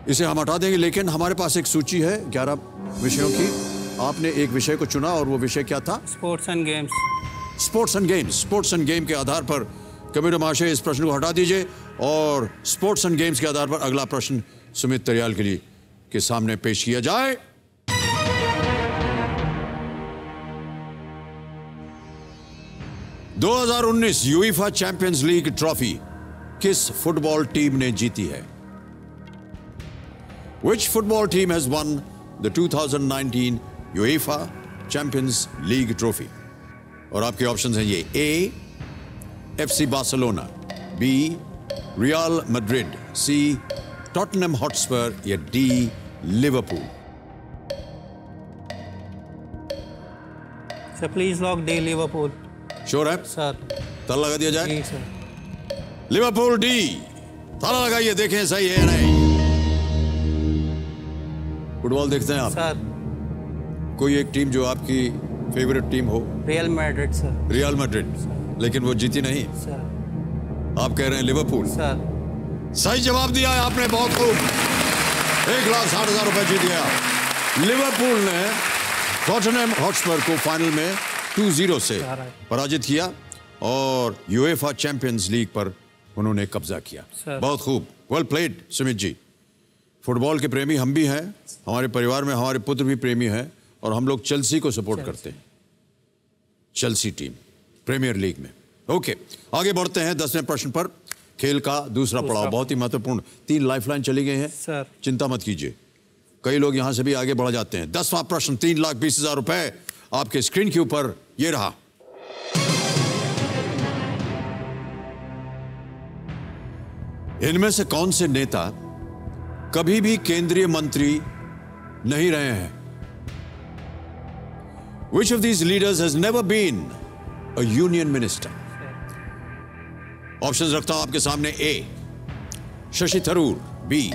इसे हम हटा देंगे, लेकिन हमारे पास एक सूची है ग्यारह विषयों की। आपने एक विषय को चुना और वो विषय क्या था? Sports and games. Sports and games. Sports and game के आधार पर कबीर महाशय इस प्रश्न को हटा दीजिए और स्पोर्ट्स एंड गेम्स के आधार पर अगला प्रश्न सुमित कड़ियाल के लिए के सामने पेश किया जाए। दो हज़ार उन्नीस यूईफा चैंपियंस लीग ट्रॉफी किस फुटबॉल टीम ने जीती है? Which football team has won the two thousand nineteen UEFA Champions League trophy? और आपके ऑप्शंस हैं ये: A FC Barcelona, B Real Madrid, C Tottenham Hotspur या D Liverpool. Sir please lock D Liverpool. Sure है sir? ताला लगा दिया जाए। जी सर। Liverpool D. ताला लगाइए, देखें सही है नहीं। फुटबॉल देखते हैं आप सर? कोई एक टीम जो आपकी फेवरेट टीम हो? Real Madrid sir. Real Madrid, लेकिन वो जीती नहीं सर। आप कह रहे हैं लिवरपूल सर। सही जवाब दिया है आपने, बहुत खूब। एक लाख साठ हजार रुपए जीत गया। लिवरपूल ने टॉटनहम हॉटस्पर को फाइनल में टू जीरो से पराजित किया और यूएफा चैंपियंस लीग पर उन्होंने कब्जा किया। बहुत खूब, well played Sumit ji. Football के प्रेमी हम भी हैं, हमारे परिवार में हमारे पुत्र भी प्रेमी हैं और हम लोग चेल्सी को सपोर्ट करते हैं, चेल्सी टीम प्रीमियर लीग में। ओके, आगे बढ़ते हैं दसवें प्रश्न पर। खेल का दूसरा पड़ाव बहुत ही महत्वपूर्ण। तीन लाइफलाइन चली गई हैं सर, चिंता मत कीजिए, कई लोग यहां से भी आगे बढ़ जाते हैं। दसवां प्रश्न, तीन लाख बीस हजार रुपए आपके स्क्रीन के ऊपर ये रहा। इनमें से कौन से नेता कभी भी केंद्रीय मंत्री नहीं रहे हैं? Which of these leaders has never been a union minister? Options रखता हूं आपके सामने: A Shashi Tharoor, B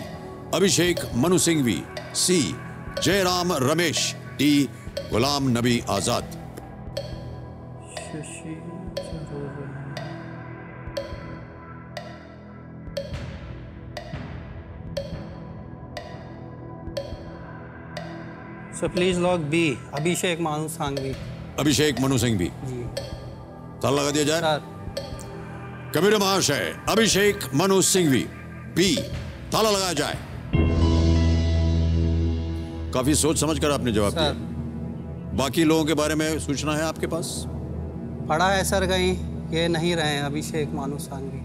Abhishek Manu Singhvi, C Jairam Ramesh, D Ghulam Nabi Azad. Shashi Tharoor. So please lock B Abhishek Manu Singhvi. Abhishek Manu Singhvi ji. ताला लगा दिया जाए। कबीर महाशय अभिषेक मनु सिंघवी बी। ताला लगाया जाए। काफी सोच समझ कर आपने जवाब दिया। बाकी लोगों के बारे में सूचना है आपके पास? पढ़ा है सर कहीं, ये नहीं रहे हैं अभिषेक मनु सिंघवी।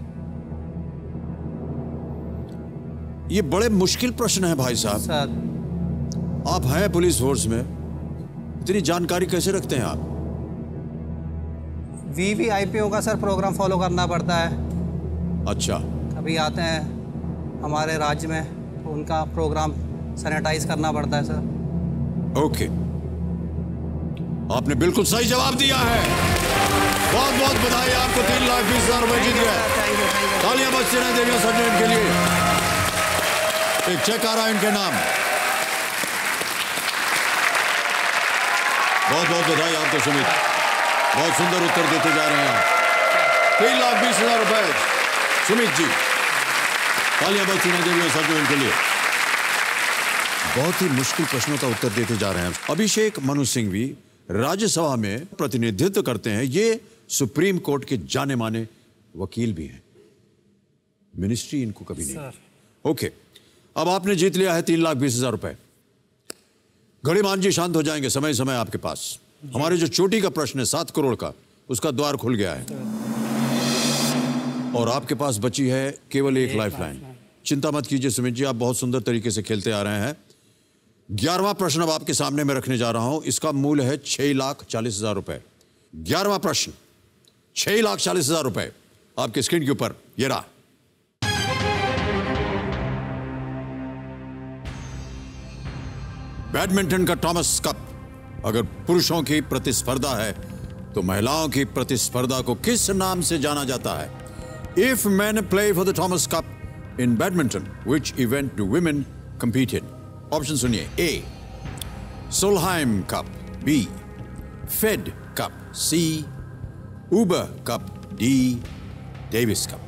ये बड़े मुश्किल प्रश्न है भाई साहब। सर आप हैं पुलिस फोर्स में, इतनी जानकारी कैसे रखते हैं आप? वीवीआईपीओ का सर प्रोग्राम फॉलो करना पड़ता है। अच्छा। कभी आते हैं हमारे राज्य में तो उनका प्रोग्राम सैनिटाइज करना पड़ता है सर। ओके, आपने बिल्कुल सही जवाब दिया है। बहुत बहुत बधाई आपको, तीन लाख बीस हजार रुपए जीत गए। तालियां बजती रहे देवियों सर इनके लिए। एक चेक आ रहा है इनके नाम। बहुत बहुत बधाई आपको सुमित, बहुत सुंदर उत्तर देते जा रहे हैं। तीन लाख बीस हजार रुपए सुमित जी। तालियां बजती रहे देवियों सर इनके लिए। बहुत ही मुश्किल प्रश्नों का उत्तर देते जा रहे हैं। अभिषेक मनु सिंघवी राज्यसभा में प्रतिनिधित्व करते हैं, ये सुप्रीम कोर्ट के जाने माने वकील भी हैं। मिनिस्ट्री इनको कभी नहीं। ओके, अब आपने जीत लिया है तीन लाख बीस हजार रुपए। घड़ीमान जी शांत हो जाएंगे, समय समय आपके पास। हमारे जो चोटी का प्रश्न है सात करोड़ का, उसका द्वार खुल गया है और आपके पास बची है केवल एक लाइफलाइन। चिंता मत कीजिए सुमित जी, आप बहुत सुंदर तरीके से खेलते आ रहे हैं। ग्यारहवां प्रश्न अब आपके सामने मैं रखने जा रहा हूं, इसका मूल्य है छह लाख चालीस हजार रुपए। ग्यारहवां प्रश्न, छह लाख चालीस हजार रुपए आपकी स्क्रीन के ऊपर ये रहा। बैडमिंटन का थॉमस कप अगर पुरुषों की प्रतिस्पर्धा है तो महिलाओं की प्रतिस्पर्धा को किस नाम से जाना जाता है? If man play for the Thomas cup in badminton which event do women compete in? Option सुनिए। A Solheim cup, B Fed cup, C Uber cup, D Davis cup.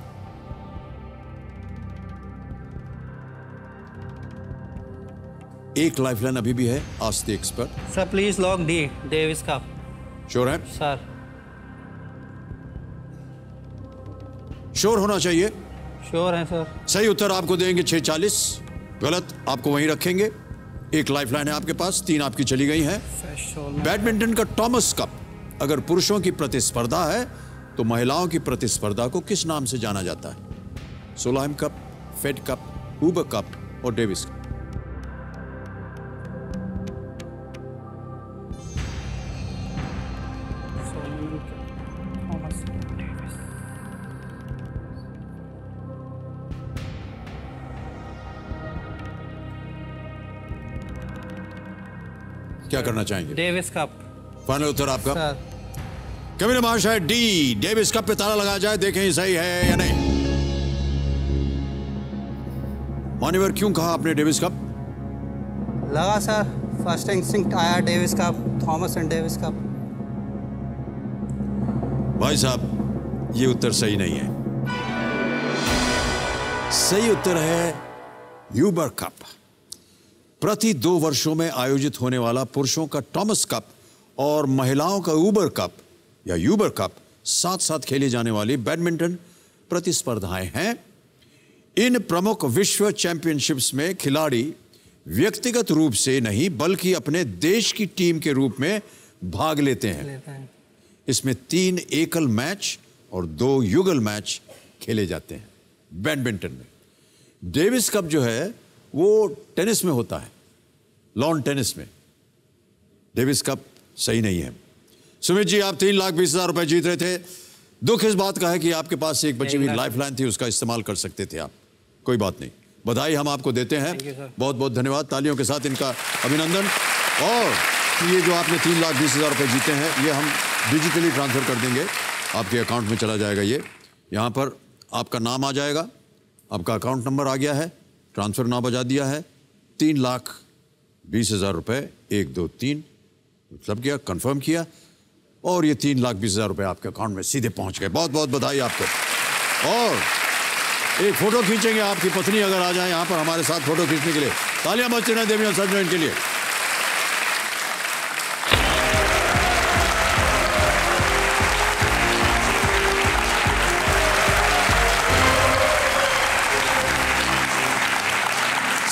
एक लाइफलाइन अभी भी है ask the expert. Sir please lock D Davis cup. Sure है sir? Sure होना चाहिए। Sure है sir. सही उत्तर आपको देंगे छह चालीस, गलत आपको वहीं रखेंगे। एक लाइफलाइन है आपके पास, तीन आपकी चली गई हैं। बैडमिंटन का थॉमस कप अगर पुरुषों की प्रतिस्पर्धा है तो महिलाओं की प्रतिस्पर्धा को किस नाम से जाना जाता है? Solheim cup, Fed cup, Uber cup और डेविस कप। क्या करना चाहेंगे? Davis cup. फाइनल उत्तर आपका कैबिनेट महाशय डी डेविस कप पे ताला लगाया जाए, देखें ये सही है या नहीं। मान्यवर क्यों कहा आपने डेविस कप? लगा सर, फर्स्ट इंस्टिंक्ट आया Davis cup, Thomas and Davis cup. भाई साहब ये उत्तर सही नहीं है। सही उत्तर है यूबर कप। प्रति दो वर्षों में आयोजित होने वाला पुरुषों का थॉमस कप और महिलाओं का उबर कप या यूबर कप साथ साथ खेली जाने वाली बैडमिंटन प्रतिस्पर्धाएं हैं। इन प्रमुख विश्व चैंपियनशिप्स में खिलाड़ी व्यक्तिगत रूप से नहीं बल्कि अपने देश की टीम के रूप में भाग लेते हैं। इसमें तीन एकल मैच और दो युगल मैच खेले जाते हैं बैडमिंटन में। डेविस कप जो है वो टेनिस में होता है, लॉन टेनिस में। डेविस कप सही नहीं है। सुमित जी आप तीन लाख बीस हजार रुपए जीत रहे थे। दुख इस बात का है कि आपके पास एक बची हुई लाइफलाइन थी, उसका इस्तेमाल कर सकते थे आप। कोई बात नहीं, बधाई हम आपको देते हैं। बहुत बहुत धन्यवाद, तालियों के साथ इनका अभिनंदन। और ये जो आपने तीन लाख बीस हजार रुपये जीते हैं ये हम डिजिटली ट्रांसफर कर देंगे, आपके अकाउंट में चला जाएगा। ये यहाँ पर आपका नाम आ जाएगा, आपका अकाउंट नंबर आ गया है, ट्रांसफर ना बजा दिया है। तीन लाख बीस हजार रुपए एक दो तीन मतलब किया, कंफर्म किया और ये तीन लाख बीस हजार रुपए आपके अकाउंट में सीधे पहुंच गए। बहुत बहुत बधाई आपको। और एक फोटो खींचेंगे, आपकी पत्नी अगर आ जाए यहाँ पर हमारे साथ फोटो खींचने के लिए। तालियां बजती रहें देवी और सज्जनों इनके लिए।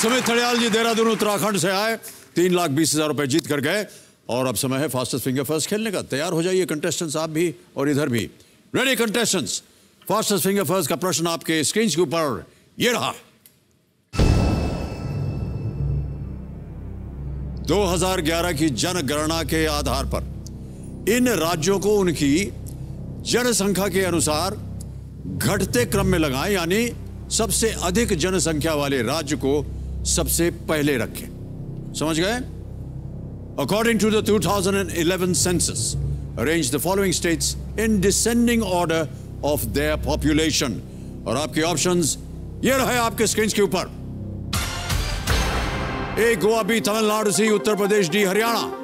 सुमित कड़ियाल जी देहरादून उत्तराखंड से आए, तीन लाख बीस हजार रुपए जीत कर गए। और अब समय है फास्टेस्ट फिंगर फर्स्ट खेलने का। तैयार हो जाइए कंटेस्टेंट्स, आप भी और इधर भी। Ready contestants, fastest finger first का प्रश्न आपके स्क्रीन के ऊपर ये रहा। दो हजार ग्यारह की जनगणना के आधार पर इन राज्यों को उनकी जनसंख्या के अनुसार घटते क्रम में लगाएं, यानी सबसे अधिक जनसंख्या वाले राज्य को सबसे पहले रखें। समझ गए? According to the two thousand eleven census, arrange the following states in descending order of their population. और आपके ऑप्शंस ये रहे आपके स्क्रीन के ऊपर। A Goa, B Tamil Nadu, C Uttar Pradesh, D Haryana.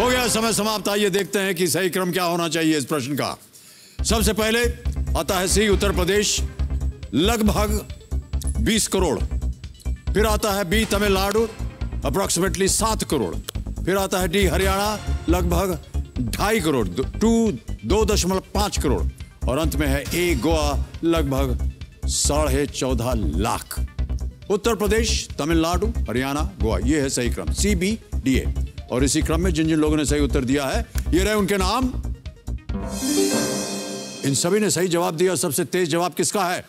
हो गया समय समाप्त। आइए देखते हैं कि सही क्रम क्या होना चाहिए इस प्रश्न का। सबसे पहले आता है सी उत्तर प्रदेश, लगभग बीस करोड़। फिर आता है बी तमिलनाडु, अप्रोक्सीमेटली सात करोड़। फिर आता है डी हरियाणा, लगभग ढाई करोड़ टू दो दशमलव पांच करोड़ और अंत में है ए गोवा, लगभग साढ़े चौदह लाख। उत्तर प्रदेश, तमिलनाडु, हरियाणा, गोवा, ये है सही क्रम सी बी डी ए। और इसी क्रम में जिन जिन लोगों ने सही उत्तर दिया है ये रहे उनके नाम। इन सभी ने सही जवाब दिया। सबसे तेज जवाब किसका है?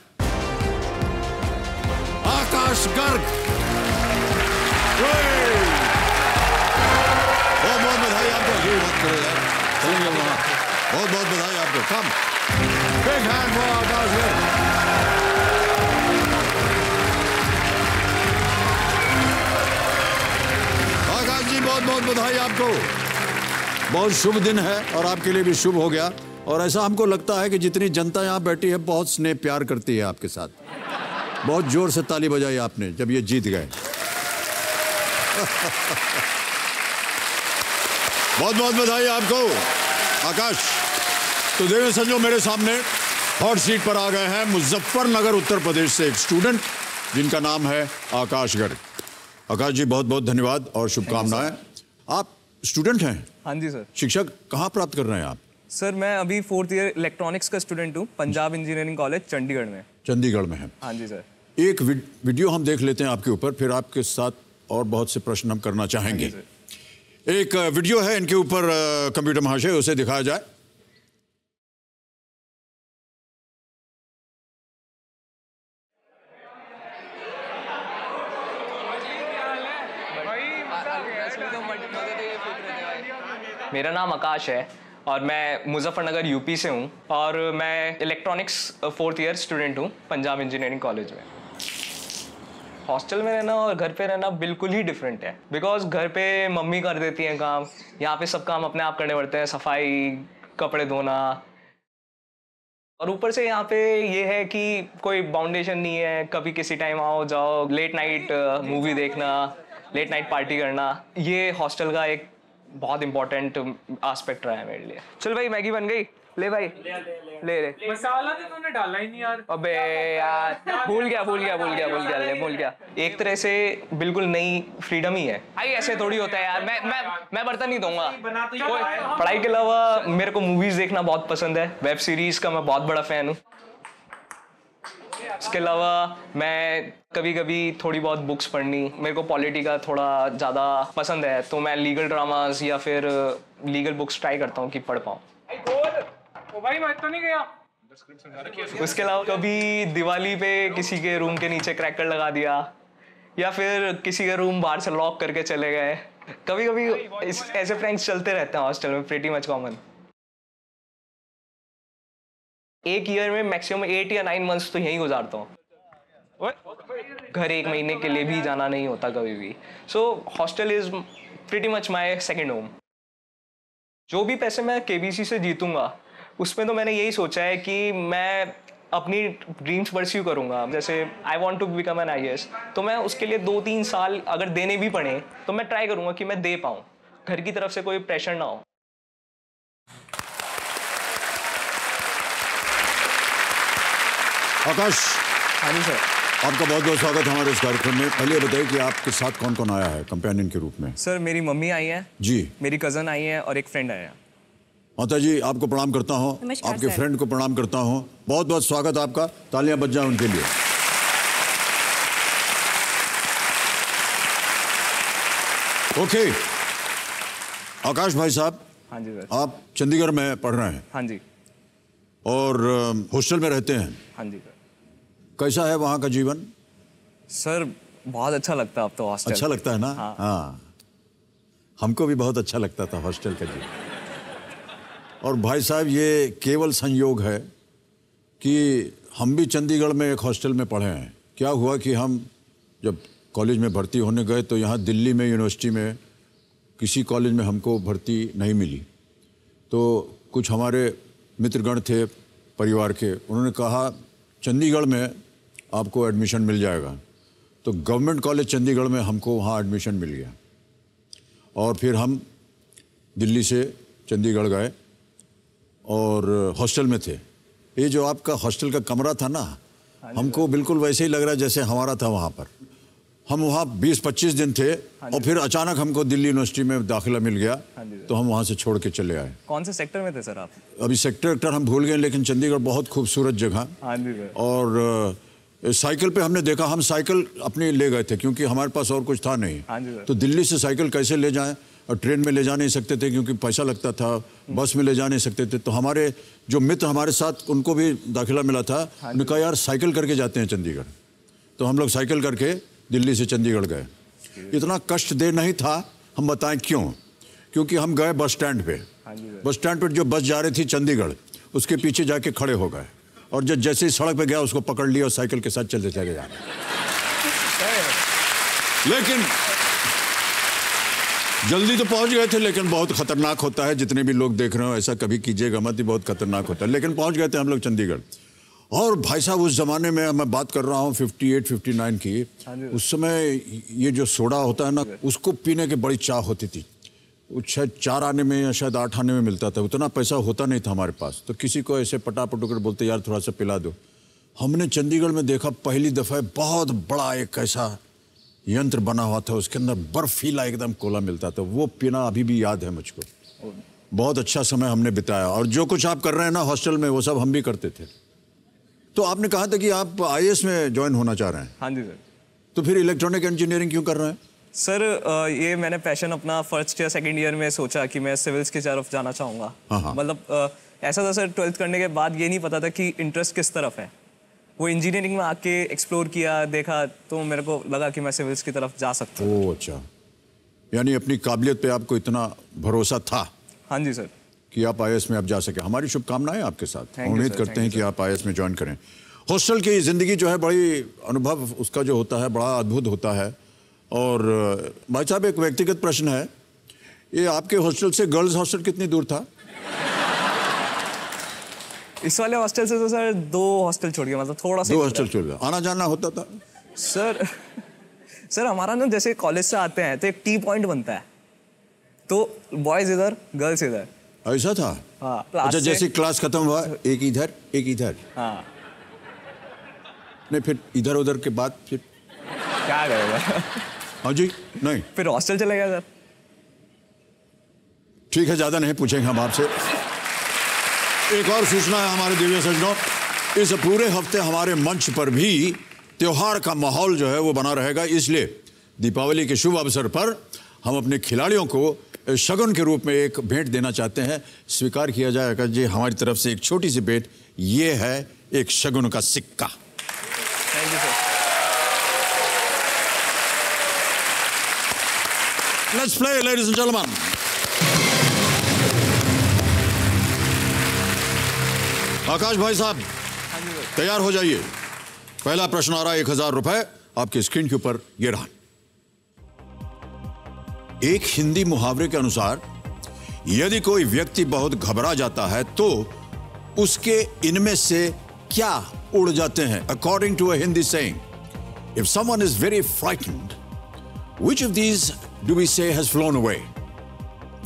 आकाश गर्ग बहुत बधाई आपको, बहुत बहुत बधाई आपको। Come big hand for Akash Garg. Akash ji बहुत बहुत बधाई आपको, बहुत शुभ दिन है और आपके लिए भी शुभ हो गया। और ऐसा हमको लगता है कि जितनी जनता यहाँ बैठी है बहुत स्नेह प्यार करती है आपके साथ। बहुत जोर से ताली बजाई आपने जब ये जीत गए। बहुत बहुत बधाई आपको आकाश। तो देवेंद्र संजो मेरे सामने हॉट सीट पर आ गए हैं, मुजफ्फरनगर उत्तर प्रदेश से एक स्टूडेंट जिनका नाम है आकाश गर्ग। आकाश जी बहुत बहुत धन्यवाद और शुभकामनाएं। आप स्टूडेंट हैं? हाँ जी सर। शिक्षा कहाँ प्राप्त कर रहे हैं आप? सर मैं अभी फोर्थ ईयर इलेक्ट्रॉनिक्स का स्टूडेंट हूँ, पंजाब इंजीनियरिंग कॉलेज चंडीगढ़ में। चंडीगढ़ में है? हाँ जी सर। एक वीडियो हम देख लेते हैं आपके ऊपर, फिर आपके साथ और बहुत से प्रश्न हम करना चाहेंगे। एक वीडियो है इनके ऊपर, कंप्यूटर महाशय उसे दिखाया जाए। मेरा नाम आकाश है और मैं मुजफ्फरनगर यूपी से हूँ और मैं इलेक्ट्रॉनिक्स फोर्थ ईयर स्टूडेंट हूँ पंजाब इंजीनियरिंग कॉलेज में। हॉस्टल में रहना और घर पे रहना बिल्कुल ही डिफरेंट है, बिकॉज घर पे मम्मी कर देती हैं काम, यहाँ पे सब काम अपने आप करने पड़ते हैं, सफाई, कपड़े धोना, और ऊपर से यहाँ पे ये है कि कोई बाउंडेशन नहीं है, कभी किसी टाइम आओ जाओ, लेट नाइट मूवी देखना, लेट नाइट पार्टी करना, ये हॉस्टल का एक बहुत इंपॉर्टेंट आस्पेक्ट रहा है मेरे लिए। चल भाई मैगी बन गई, ले भाई ले ले, ले, ले। मसाला तो तूने डाला ही नहीं यार। अबे यार भूल गया भूल गया भूल गया भूल गया भूल गया। एक तरह से बिल्कुल नई फ्रीडम ही है भाई, ऐसे थोड़ी होता है यार। मैं मैं मैं बर्तन नहीं दूंगा। पढ़ाई के अलावा मेरे को मूवीज देखना बहुत पसंद है, वेब सीरीज का मैं बहुत बड़ा फैन हूँ। इसके अलावा मैं कभी कभी थोड़ी बहुत बुक्स पढ़नी, मेरे को पॉलिटी का थोड़ा ज़्यादा पसंद है, तो मैं लीगल ड्रामास या फिर लीगल बुक्स ट्राई करता हूँ कि पढ़ पाऊँ। उसके अलावा कभी दिवाली पे किसी के रूम के नीचे क्रैकर लगा दिया या फिर किसी का रूम बाहर से लॉक करके चले गए, कभी कभी ऐसे प्रैंक्स चलते रहते हैं हॉस्टल में, प्रीटी मच कॉमन। एक ईयर में मैक्सिमम एट या नाइन मंथ्स तो यहीं गुजारता हूँ, घर एक महीने के लिए भी जाना नहीं होता कभी भी। So hostel is pretty much my second home. जो भी पैसे मैं केबीसी से जीतूंगा उसमें तो मैंने यही सोचा है कि मैं अपनी ड्रीम्स परस्यू करूंगा, जैसे I want to become an I A S, तो मैं उसके लिए दो तीन साल अगर देने भी पड़े तो मैं ट्राई करूँगा कि मैं दे पाऊँ, घर की तरफ से कोई प्रेशर ना हो। आकाश हाँ जी सर, आपका बहुत बहुत स्वागत है हमारे इस कार्यक्रम में। पहले बताइए कि आपके साथ कौन कौन आया है कंपेनियन के रूप में? सर मेरी मम्मी आई है जी, मेरी कज़न आई है और एक फ्रेंड आया है। माता जी आपको प्रणाम करता हूँ, आपके फ्रेंड को प्रणाम करता हूँ, बहुत बहुत स्वागत आपका, तालियां बज जाएं उनके लिए। ओके आकाश भाई साहब, हाँ जी सर, आप चंडीगढ़ में पढ़ रहे हैं? हाँ जी। और हॉस्टल में रहते हैं? हाँ जी। कैसा है वहाँ का जीवन? सर बहुत अच्छा लगता है अब तो हॉस्टल। अच्छा लगता है ना? हाँ, हाँ। हमको भी बहुत अच्छा लगता था हॉस्टल का जीवन। और भाई साहब ये केवल संयोग है कि हम भी चंडीगढ़ में एक हॉस्टल में पढ़े हैं। क्या हुआ कि हम जब कॉलेज में भर्ती होने गए तो यहाँ दिल्ली में यूनिवर्सिटी में किसी कॉलेज में हमको भर्ती नहीं मिली, तो कुछ हमारे मित्रगण थे परिवार के, उन्होंने कहा चंडीगढ़ में आपको एडमिशन मिल जाएगा, तो गवर्नमेंट कॉलेज चंडीगढ़ में हमको वहाँ एडमिशन मिल गया। और फिर हम दिल्ली से चंडीगढ़ गए और हॉस्टल में थे। ये जो आपका हॉस्टल का कमरा था ना, हमको बिल्कुल वैसे ही लग रहा है जैसे हमारा था वहाँ पर। हम वहाँ बीस पच्चीस दिन थे और फिर अचानक हमको दिल्ली यूनिवर्सिटी में दाखिला मिल गया, तो हम वहाँ से छोड़ के चले आए। कौन से सेक्टर में थे सर आप? अभी सेक्टर एक्टर हम भूल गए, लेकिन चंडीगढ़ बहुत खूबसूरत जगह। हाँ जी सर। और साइकिल पे हमने देखा, हम साइकिल अपनी ले गए थे क्योंकि हमारे पास और कुछ था नहीं। हाँ जी सर। तो दिल्ली से साइकिल कैसे ले जाएँ, और ट्रेन में ले जा नहीं सकते थे क्योंकि पैसा लगता था, बस में ले जा नहीं सकते थे, तो हमारे जो मित्र हमारे साथ उनको भी दाखिला मिला था, उन्होंने कहा यार साइकिल करके जाते हैं चंडीगढ़। तो हम लोग साइकिल करके दिल्ली से चंडीगढ़ गए। इतना कष्टदेह नहीं था, हम बताएं क्यों, क्योंकि हम गए बस स्टैंड पे। बस स्टैंड पर जो बस जा रही थी चंडीगढ़, उसके पीछे जाके खड़े हो गए और जब जैसे ही सड़क पे गया उसको पकड़ लिया और साइकिल के साथ चलते चले जा रहे। लेकिन जल्दी तो पहुंच गए थे, लेकिन बहुत खतरनाक होता है, जितने भी लोग देख रहे हो ऐसा कभी कीजिएगा मत, बहुत खतरनाक होता है। लेकिन पहुंच गए थे हम लोग चंडीगढ़। और भाई साहब उस ज़माने में, मैं बात कर रहा हूँ अट्ठावन, उनसठ की, उस समय ये जो सोडा होता है ना, उसको पीने की बड़ी चाह होती थी। शायद चार आने में या शायद आठ आने में मिलता था, उतना पैसा होता नहीं था हमारे पास। तो किसी को ऐसे पटापट कर बोलते यार थोड़ा सा पिला दो। हमने चंडीगढ़ में देखा पहली दफ़ा बहुत बड़ा एक ऐसा यंत्र बना हुआ था, उसके अंदर बर्फीला एकदम कोला मिलता था, वो पीना अभी भी याद है मुझको। बहुत अच्छा समय हमने बिताया। और जो कुछ आप कर रहे हैं ना हॉस्टल में, वो सब हम भी करते थे। तो आपने कहा था कि आप आई ए एस में ज्वाइन होना चाह रहे हैं। हाँ जी सर। तो फिर इलेक्ट्रॉनिक इंजीनियरिंग क्यों कर रहे हैं? सर ये मैंने पैशन अपना फर्स्ट या सेकंड ईयर में सोचा कि मैं सिविल्स की तरफ जाना चाहूँगा। मतलब ऐसा था सर, ट्वेल्थ करने के बाद ये नहीं पता था कि इंटरेस्ट किस तरफ है। वो इंजीनियरिंग में आके एक्सप्लोर किया, देखा, तो मेरे को लगा कि मैं सिविल्स की तरफ जा सकता हूँ। ओह अच्छा, यानी अपनी काबिलियत पर आपको इतना भरोसा था। हाँ जी सर, कि आप आई ए एस में आप जा सके। हमारी शुभकामनाएं आपके साथ। उम्मीद करते हैं कि आप आई ए एस में ज्वाइन करें। हॉस्टल की ज़िंदगी जो है बड़ी अनुभव उसका जो होता है बड़ा अद्भुत होता है। और भाई साहब एक व्यक्तिगत प्रश्न है, ये आपके हॉस्टल से गर्ल्स हॉस्टल कितनी दूर था? इस वाले हॉस्टल से तो सर दो हॉस्टल छोड़ गया, मतलब थोड़ा सा दो हॉस्टल छोड़ गया। आना जाना होता था सर? सर हमारा ना जैसे कॉलेज से आते हैं तो एक टी पॉइंट बनता है, तो बॉयज़ इधर गर्ल्स इधर, ऐसा था। हाँ, अच्छा, जैसे क्लास खत्म हुआ एक इधर एक इधर। हाँ। नहीं फिर इधर उधर के बाद फिर क्या करेगा? हाँ जी, नहीं फिर हॉस्टल चले गया सर। ठीक है, ज्यादा नहीं पूछेंगे हम आपसे। एक और सूचना है हमारे दिव्य सज्जनों, इस पूरे हफ्ते हमारे मंच पर भी त्योहार का माहौल जो है वो बना रहेगा। इसलिए दीपावली के शुभ अवसर पर हम अपने खिलाड़ियों को शगुन के रूप में एक भेंट देना चाहते हैं। स्वीकार किया जाएगा जी हमारी तरफ से एक छोटी सी भेंट, ये है एक शगुन का सिक्का। Thank you sir. Let's play ladies and gentleman. Akash भाई साहब तैयार हो जाइए। पहला प्रश्न आ रहा है, एक हजार रुपए आपकी स्क्रीन के ऊपर ये रहा। एक हिंदी मुहावरे के अनुसार यदि कोई व्यक्ति बहुत घबरा जाता है तो उसके इनमें से क्या उड़ जाते हैं? According to a Hindi saying, if someone is very frightened, which of these do we say has flown away?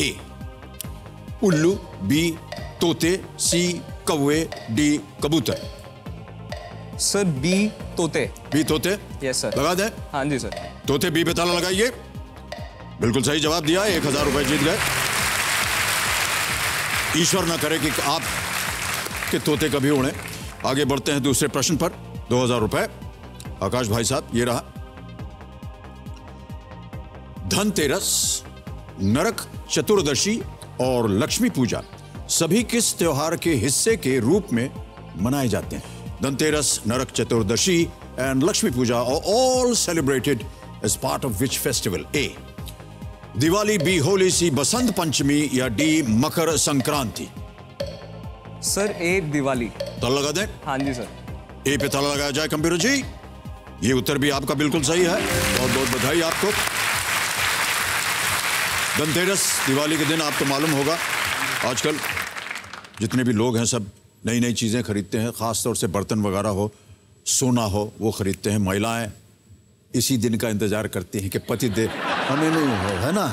A उल्लू, बी तोते, सी कौवे, डी कबूतर। सर बी तोते। बी तोते? Yes sir. लगा दे? हाँ जी सर। तोते बी पे ताला लगाइए। बिल्कुल सही जवाब दिया, एक हजार रुपए जीत गए। ईश्वर ना करे कि आप के तोते कभी उड़े। आगे बढ़ते हैं दूसरे प्रश्न पर, दो हजार रुपए आकाश भाई साहब ये रहा। धनतेरस, नरक चतुर्दशी और लक्ष्मी पूजा सभी किस त्योहार के हिस्से के रूप में मनाए जाते हैं? Dhanteras, Narak Chaturdashi and Lakshmi Puja are all celebrated as part of which festival? A Diwali, B Holi, C Basant Panchami या D Makar Sankranti. Sir A Diwali. ताला लगा दें? हाँ जी सर। ए पे ताला लगाया जाए। कंप्यूटर जी ये उत्तर भी आपका बिल्कुल सही है, बहुत बहुत बधाई आपको। धनतेरस दिवाली के दिन आपको मालूम होगा आजकल जितने भी लोग हैं सब नई नई चीजें खरीदते हैं, खासतौर से बर्तन वगैरह हो, सोना हो, वो खरीदते हैं। महिलाएं इसी दिन का इंतजार करती हैं कि पति देव हमें नहीं हो, है ना,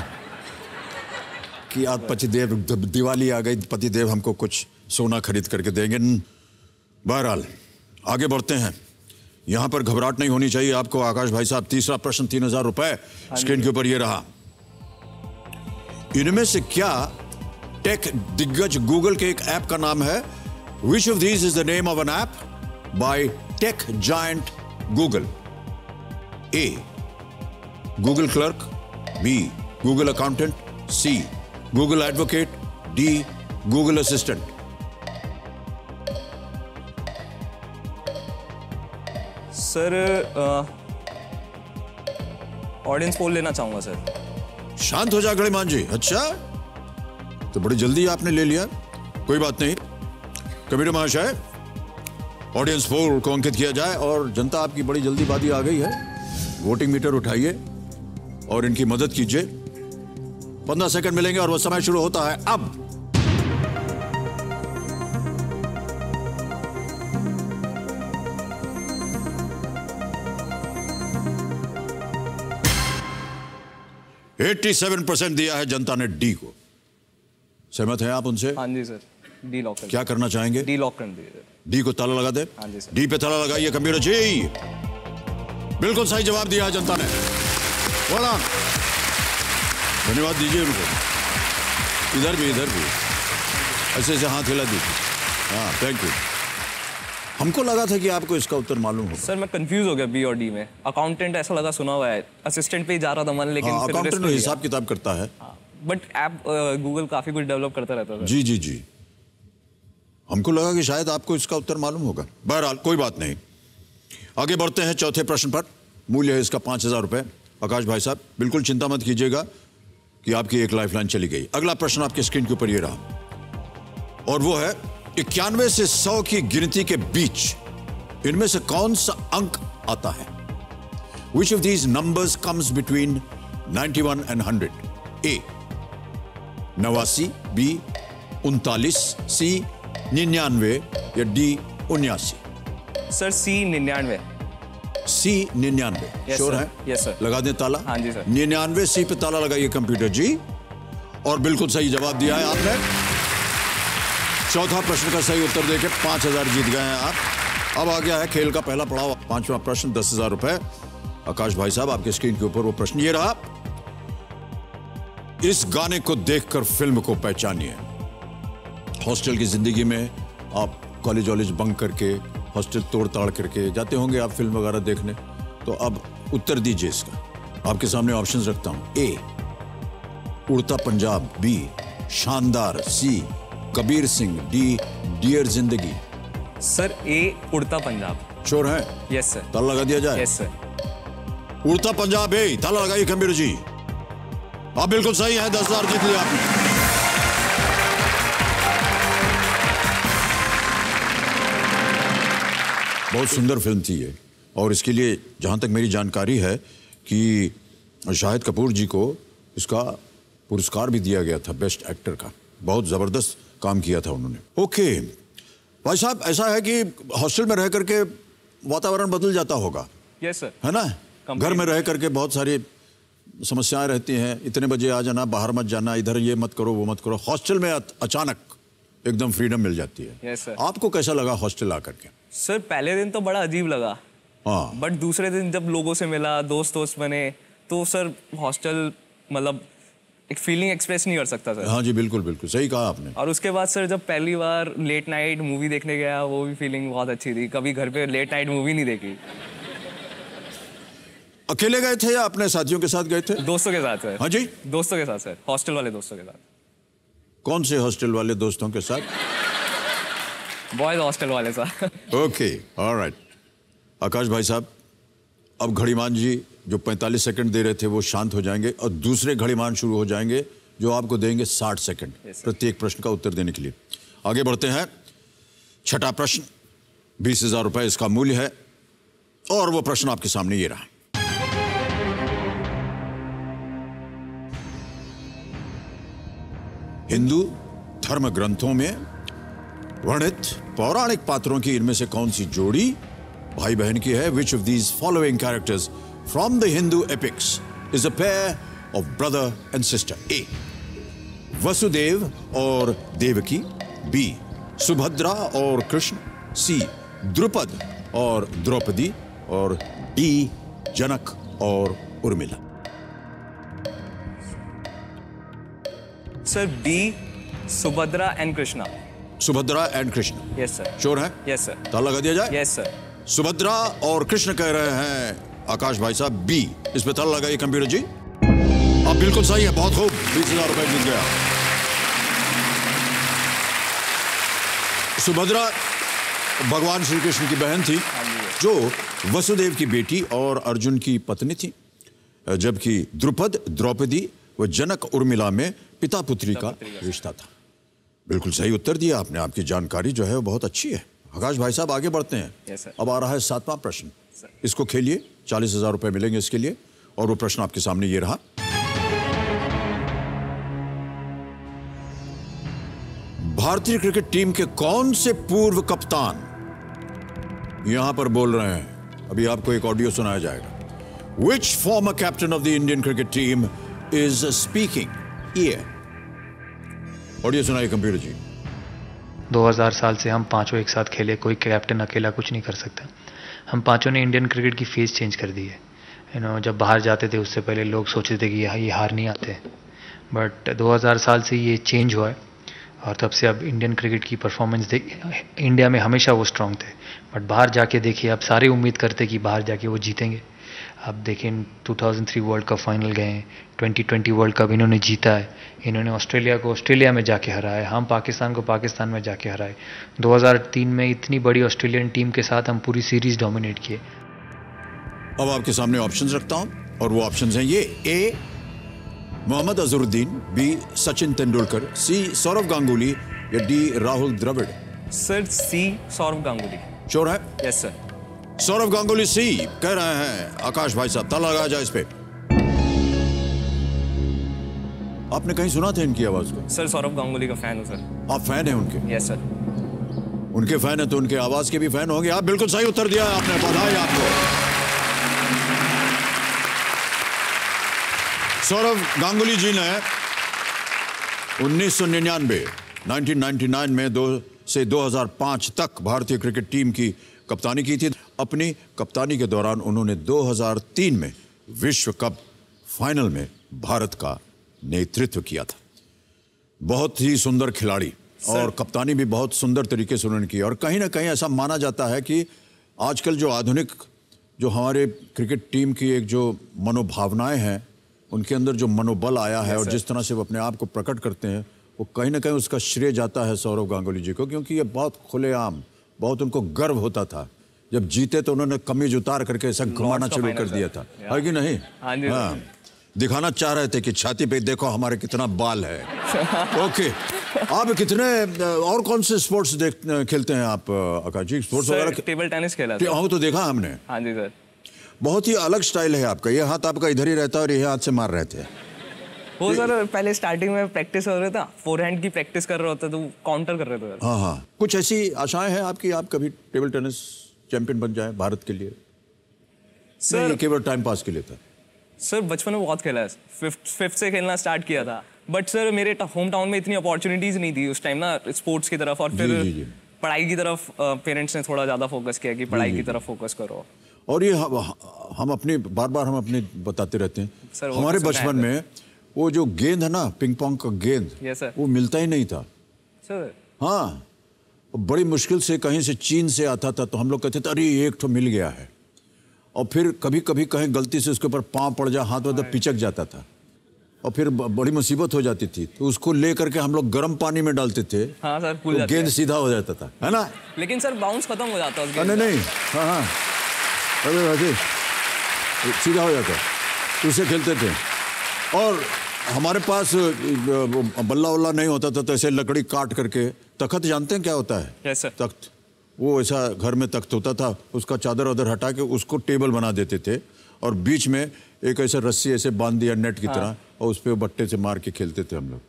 कि आज पति देव दिवाली आ गई, पति देव हमको कुछ सोना खरीद करके देंगे। बहरहाल आगे बढ़ते हैं, यहाँ पर घबराहट नहीं होनी चाहिए आपको आकाश भाई साहब। तीसरा प्रश्न, तीन हजार रुपए स्क्रीन के ऊपर ये रहा। इनमें से क्या टेक दिग्गज गूगल के एक ऐप का नाम है? Which of this is the name of an app by tech giant Google? A Google clerk, B Google accountant, C Google advocate, D Google assistant. Sir audience poll लेना चाहूंगा sir. शांत हो जा गणेश जी। अच्छा तो बड़ी जल्दी आपने ले लिया, कोई बात नहीं। कमिटी महाशय ऑडियंस पोल को अंकित किया जाए और जनता आपकी बड़ी जल्दीबाजी आ गई है। वोटिंग मीटर उठाइए और इनकी मदद कीजिए। पंद्रह सेकंड मिलेंगे और वह समय शुरू होता है अब। सत्तासी परसेंट दिया है जनता ने डी को। सहमत हैं आप उनसे? हाँ जी सर, डी लॉक कर। क्या करना चाहेंगे? डी लॉक कर दीजिए। डी को ताला लगा दे। हाँ जी सर। डी पे ताला लगाइए कंप्यूटर जी। बिल्कुल सही जवाब दिया है जनता ने, बोला धन्यवाद दीजिए उनको। इधर भी इधर भी ऐसे ऐसे हाथ हिला दीजिए। हाँ थैंक यू। हमको लगा था कि आपको इसका उत्तर मालूम हो। सर मैं कंफ्यूज हो गया बी और डी में। अकाउंटेंट ऐसा लगा सुना हुआ है, असिस्टेंट पे ही जा रहा था मन, लेकिन अकाउंटेंट हिसाब किताब करता है बट ऐप गूगल काफी कुछ डेवलप करता रहता है। जी जी जी हमको लगा कि शायद आपको इसका उत्तर मालूम होगा। बहरहाल कोई बात नहीं, आगे बढ़ते हैं चौथे प्रश्न पर। मूल्य है इसका पाँच हज़ार रुपये। आकाश भाई साहब बिल्कुल चिंता मत कीजिएगा कि आपकी एक लाइफलाइन चली गई। अगला प्रश्न आपके स्क्रीन के ऊपर ये रहा और वो है इक्यानवे से सौ की गिनती के बीच इनमें से कौन सा अंक आता है? Which of these numbers comes between ninety-one and one hundred? A. नवासी, B. उनतालीस, C. निन्यानवे या D. उन्यासी। सर C निन्यानवे। C निन्यानवे। श्योर है? Yes sir. लगा दें ताला। हाँ जी सर। निन्यानवे C पे ताला लगाइए कंप्यूटर जी। और बिल्कुल सही जवाब दिया है आपने। चौथा प्रश्न का सही उत्तर देके पांच हजार जीत गए हैं आप। अब आ गया है खेल का पहला पड़ाव, पांचवा प्रश्न दस हजार रुपए। आकाश भाई साहब आपके स्क्रीन के ऊपर वो प्रश्न ये रहा। इस गाने को देखकर फिल्म को पहचानिए। हॉस्टल की जिंदगी में आप कॉलेज वॉलेज बंक करके हॉस्टल तोड़ ताड़ करके जाते होंगे आप फिल्म वगैरह देखने, तो अब उत्तर दीजिए इसका। आपके सामने ऑप्शन रखता हूँ। ए Udta Punjab, B Shaandaar, C Kabir Singh, D dear Zindagi. Sir A Udta Punjab. Sure है? Yes sir. ताला लगा दिया जाए। Yes sir. उड़ता पंजाब ए, ताला लगाइए कबीर जी। आप बिल्कुल सही है, दस हजार जीत लिया आपने। बहुत सुंदर फिल्म थी ये और इसके लिए जहां तक मेरी जानकारी है कि शाहिद कपूर जी को इसका पुरस्कार भी दिया गया था बेस्ट एक्टर का। बहुत जबरदस्त काम किया था उन्होंने। ओके भाई साहब ऐसा है कि हॉस्टल में रह करके वातावरण बदल जाता होगा। Yes sir. है ना, घर में रह करके बहुत सारी समस्याएं रहती हैं, इतने बजे आ जाना, बाहर मत जाना, इधर ये मत करो वो मत करो। हॉस्टल में अचानक एकदम फ्रीडम मिल जाती है। Yes sir. आपको कैसा लगा हॉस्टल आकर के? सर पहले दिन तो बड़ा अजीब लगा, हाँ, बट दूसरे दिन जब लोगों से मिला, दोस्त दोस्त बने, तो सर हॉस्टल मतलब एक फीलिंग एक्सप्रेस नहीं कर सकता सर। हाँ जी बिल्कुल बिल्कुल सही कहा आपने। और उसके बाद सर जब पहली बार लेट नाइट मूवी देखने गया, वो भी फीलिंग बहुत अच्छी थी। कभी घर पे लेट नाइट मूवी नहीं देखी। अकेले गए थे या अपने साथियों के साथ गए थे? दोस्तों के साथ सर। हाँ जी दोस्तों के साथ सर, हॉस्टल वाले दोस्तों के साथ। कौन से हॉस्टल वाले दोस्तों के साथ? बॉयज हॉस्टल वाले साथ। Okay alright. आकाश भाई साहब अब घड़ीमान जी जो पैंतालीस सेकंड दे रहे थे वो शांत हो जाएंगे और दूसरे घड़ीमान शुरू हो जाएंगे जो आपको देंगे साठ सेकंड प्रत्येक प्रश्न का उत्तर देने के लिए। आगे बढ़ते हैं छठा प्रश्न। बीस हजार रुपये इसका मूल्य है और वो प्रश्न आपके सामने ये रहा। हिंदू धर्म ग्रंथों में वर्णित पौराणिक पात्रों की इनमें से कौन सी जोड़ी भाई बहन की है? Which of these following characters from the Hindu epics is a pair of brother and sister? A. Vasudev or Devaki, B. Subhadra or Krishna, C. Drupad or Draupadi, or D. Janak or Urmila. Sir B. Subhadra and Krishna. Subhadra and Krishna. Yes sir. Sure hai? Yes sir. Taala laga diya jaye? Yes sir. Subhadra aur Krishna keh rahe hain Akash भाई साहब B. इस पे ताला लगाइए computer जी। आप बिल्कुल सही है, बहुत खूब, बीस हजार रुपए जीत गया। सुभद्रा भगवान श्री कृष्ण की बहन थी जो वसुदेव की बेटी और अर्जुन की पत्नी थी, जबकि द्रुपद, द्रौपदी व जनक उर्मिला में पिता पुत्री का रिश्ता था। बिल्कुल सही उत्तर दिया आपने, आपकी जानकारी जो है वो बहुत अच्छी है। आकाश भाई साहब आगे बढ़ते हैं। अब आ रहा है सातवां प्रश्न, इसको खेलिए, चालीस हजार रुपये मिलेंगे इसके लिए। और वो प्रश्न आपके सामने ये रहा। भारतीय क्रिकेट टीम के कौन से पूर्व कप्तान यहां पर बोल रहे हैं? अभी आपको एक ऑडियो सुनाया जाएगा। Which former captain of the Indian cricket team is speaking? ये ऑडियो सुनाइए कंप्यूटर जी। दो हज़ार साल से हम पांचों एक साथ खेले, कोई कैप्टन अकेला कुछ नहीं कर सकता। हम पांचों ने इंडियन क्रिकेट की फेस चेंज कर दी है। यू नो, जब बाहर जाते थे उससे पहले लोग सोचते थे कि ये हार नहीं आते, बट दो हज़ार साल से ये चेंज हुआ है और तब से अब इंडियन क्रिकेट की परफॉर्मेंस देख, इंडिया में हमेशा वो स्ट्रांग थे, बट बाहर जाके देखिए, आप सारे उम्मीद करते कि बाहर जाके वो जीतेंगे। आप देखें दो हज़ार तीन वर्ल्ड कप फाइनल गए हैं, ट्वेंटी ट्वेंटी वर्ल्ड कप इन्होंने जीता है, इन्होंने ऑस्ट्रेलिया को ऑस्ट्रेलिया में जाके हराया, हम पाकिस्तान को पाकिस्तान में जाके हराए। दो हज़ार तीन में इतनी बड़ी ऑस्ट्रेलियन टीम के साथ हम पूरी सीरीज डोमिनेट किए। अब आपके सामने ऑप्शंस रखता हूं और वो ऑप्शंस हैं ये। A Mohammad Azharuddin, B Sachin Tendulkar, C Sourav Ganguly या D Rahul Dravid. Sir C Sourav Ganguly. Sure है? Yes sir, Sourav Ganguly C कह रहे हैं आकाश भाई साहब। ताला लगाया जाए इस पे। आपने कहीं सुना था इनकी आवाज को? सर सौरव गांगुली का फैन हूं सर। आप फैन हैं उनके? यस सर, उनके फैन हैं तो उनके आवाज के भी फैन होंगे आप। बिल्कुल सही उत्तर दिया आपने, बधाई आपको। सौरव गांगुली जी ने उन्नीस सौ निन्यानवे नाइनटीन नाइनटी नाइन में दो से दो हजार पांच तक भारतीय क्रिकेट टीम की कप्तानी की थी। अपनी कप्तानी के दौरान उन्होंने दो हज़ार तीन में विश्व कप फाइनल में भारत का नेतृत्व किया था। बहुत ही सुंदर खिलाड़ी और कप्तानी भी बहुत सुंदर तरीके से उन्होंने की। और कहीं ना कहीं ऐसा माना जाता है कि आजकल जो आधुनिक जो हमारे क्रिकेट टीम की एक जो मनोभावनाएं हैं, उनके अंदर जो मनोबल आया है और जिस तरह से वो अपने आप को प्रकट करते हैं, वो कहीं ना कहीं उसका श्रेय जाता है सौरव गांगुली जी को, क्योंकि ये बहुत खुलेआम, बहुत उनको गर्व होता था। जब जीते तो उन्होंने कमीज उतार करके ऐसा घुमाना शुरू कर दिया था, है कि नहीं? हाँ, दिखाना चाह रहे थे कि छाती पे देखो हमारे कितना बाल है। ओके, आप कितने और कौन से स्पोर्ट्स देखते खेलते हैं आप आकाश जी? स्पोर्ट्स वगैरह? टेबल टेनिस खेला था। हाँ, तो देखा हमने। हाँ जी सर, बहुत ही अलग स्टाइल है आपका। ये हाथ आपका इधर ही रहता है और ये हाथ से मार रहे थे वो सर। पहले स्टार्टिंग में प्रैक्टिस हो रहा था, फोरहैंड की प्रैक्टिस कर रहा होता तो काउंटर कर रहे थे। हाँ हाँ, कुछ ऐसी आशाएं हैं आपकी, आप कभी टेबल टेनिस चैंपियन बन जाए भारत के लिए? सर केवल टाइम पास के लिए था सर। बचपन में बहुत खेला है, फिफ्थ फिफ्थ से खेलना स्टार्ट किया था, बट सर मेरे होम टाउन में इतनी अपॉर्चुनिटीज नहीं थी उस टाइम ना स्पोर्ट्स की तरफ, और फिर पढ़ाई की तरफ पेरेंट्स ने थोड़ा ज़्यादा फोकस किया कि पढ़ाई की तरफ फोकस करो। और ये हम अपने बार बार हम अपने बताते रहते हैं सर, हमारे बचपन में वो जो गेंद है ना, पिंग पोंग का गेंद, yes, वो मिलता ही नहीं था सर। हाँ, बड़ी मुश्किल से कहीं से चीन से आता था तो हम लोग कहते थे अरे एक तो मिल गया है, और फिर कभी कभी कहीं गलती से उसके ऊपर पाँव पड़ जा, हाथ वाथ पिचक जाता था और फिर बड़ी मुसीबत हो जाती थी। तो उसको ले करके हम लोग गर्म पानी में डालते थे। हाँ सर, तो गेंद सीधा हो जाता था, है ना? लेकिन सर बाउंस खत्म हो जाता है। नहीं नहीं, हाँ हाँ, अरे सीधा हो जाता है, उससे खेलते थे। और हमारे पास बल्ला वल्ला नहीं होता था तो ऐसे लकड़ी काट करके, तख्त जानते हैं क्या होता है? yes, तख्त, वो ऐसा घर में तख्त होता था, उसका चादर उधर हटा के उसको टेबल बना देते थे और बीच में एक ऐसा रस्सी ऐसे बांध दिया नेट की हाँ। तरह, और उस पर बट्टे से मार के खेलते थे हम लोग।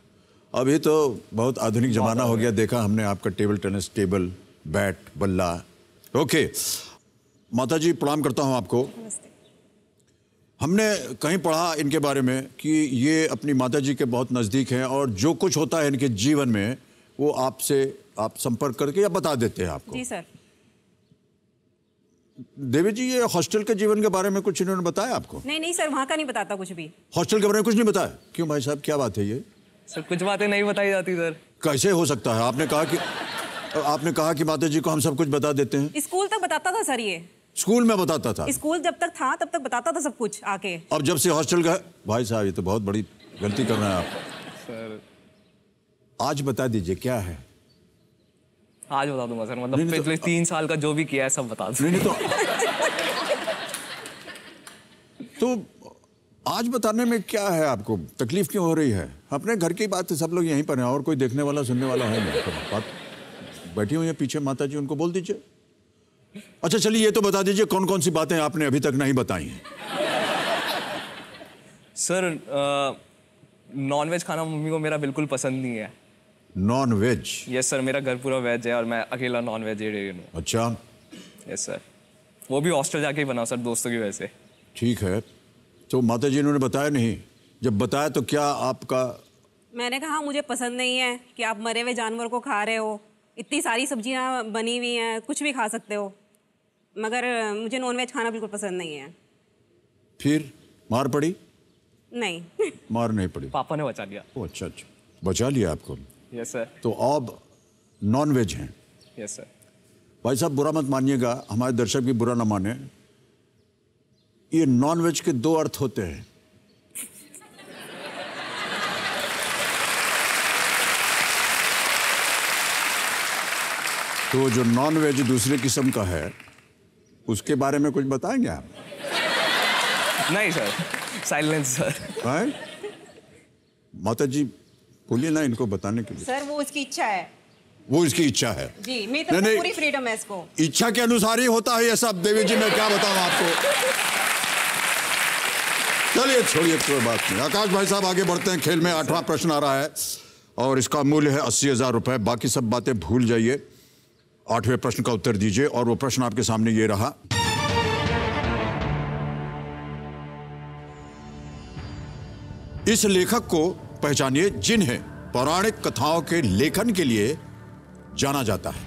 अभी तो बहुत आधुनिक ज़माना हो गया। देखा हमने आपका टेबल टेनिस, टेबल, बैट, बल्ला। ओके माता जी, प्रणाम करता हूँ आपको। हमने कहीं पढ़ा इनके बारे में कि ये अपनी माता जी के बहुत नज़दीक हैं और जो कुछ होता है इनके जीवन में वो आपसे आप संपर्क करके या बता देते हैं आपको। जी सर। देवी जी, ये हॉस्टल के जीवन के बारे में कुछ इन्होंने बताया आपको? नहीं नहीं सर, वहाँ का नहीं बताता कुछ भी। हॉस्टल के बारे में कुछ नहीं बताया? क्यों भाई साहब, क्या बात है ये? सर कुछ बातें नहीं बताई जाती सर। कैसे हो सकता है? आपने कहा कि आपने कहा कि माता जी को हम सब कुछ बता देते हैं। स्कूल तक बताता था सर, ये स्कूल में बताता था। स्कूल जब तक था तब तक बताता था सब कुछ आके। अब जब से हॉस्टल का, भाई साहब ये तो बहुत बड़ी गलती कर रहे हैं आप सर। आज बता दीजिए क्या है। आज बता दूंगा सर, मतलब पिछले तो, तीन साल का जो भी किया है सब बता दूंगा। तो, तो आज बताने में क्या है, आपको तकलीफ क्यों हो रही है? अपने घर की बात है, सब लोग यहीं पर हैं और कोई देखने वाला सुनने वाला है नहीं। तो बात बैठी हुई है पीछे माता जी, उनको बोल दीजिए। अच्छा चलिए ये तो बता दीजिए कौन कौन सी बातें आपने अभी तक नहीं बताई हैं? सर नॉनवेज खाना मम्मी को मेरा बिल्कुल पसंद नहीं है। नॉनवेज? यस सर, मेरा घर पूरा वेज है और मैं अकेला नॉन वेजिटेरियन हूँ। अच्छा। यस सर, वो भी हॉस्टल जाके ही बना सर दोस्तों की वजह से। ठीक है, तो माता जी ने बताया नहीं, जब बताया तो क्या आपका? मैंने कहा मुझे पसंद नहीं है कि आप मरे हुए जानवर को खा रहे हो, इतनी सारी सब्जियां बनी हुई हैं, कुछ भी खा सकते हो, मगर मुझे नॉनवेज खाना बिल्कुल पसंद नहीं है। फिर मार पड़ी? नहीं मार नहीं पड़ी, पापा ने बचा लिया। ओ अच्छा अच्छा, बचा लिया आपको। Yes sir. तो आप नॉनवेज हैं? Yes sir. भाई साहब बुरा मत मानिएगा, हमारे दर्शक भी बुरा ना माने, ये नॉनवेज के दो अर्थ होते हैं। तो जो नॉनवेज दूसरे किस्म का है उसके बारे में कुछ बताएंगे आप? नहीं सर, साइलेंस सर। माता जी बोलिए ना इनको बताने के लिए। सर वो उसकी इच्छा है, वो इसकी इच्छा है जी, मेरी तरफ से पूरी फ्रीडम है इसको। इच्छा के अनुसार ही होता है ये सब। देवी जी मैं क्या बताऊं आपको, चलिए छोड़िए कोई बात नहीं। आकाश भाई साहब आगे बढ़ते हैं खेल में। आठवां प्रश्न आ रहा है और इसका मूल्य है अस्सी हजार रुपए। बाकी सब बातें भूल जाइए, आठवें प्रश्न का उत्तर दीजिए और वो प्रश्न आपके सामने ये रहा। इस लेखक को पहचानिए जिन्हें पौराणिक कथाओं के लेखन के लिए जाना जाता है।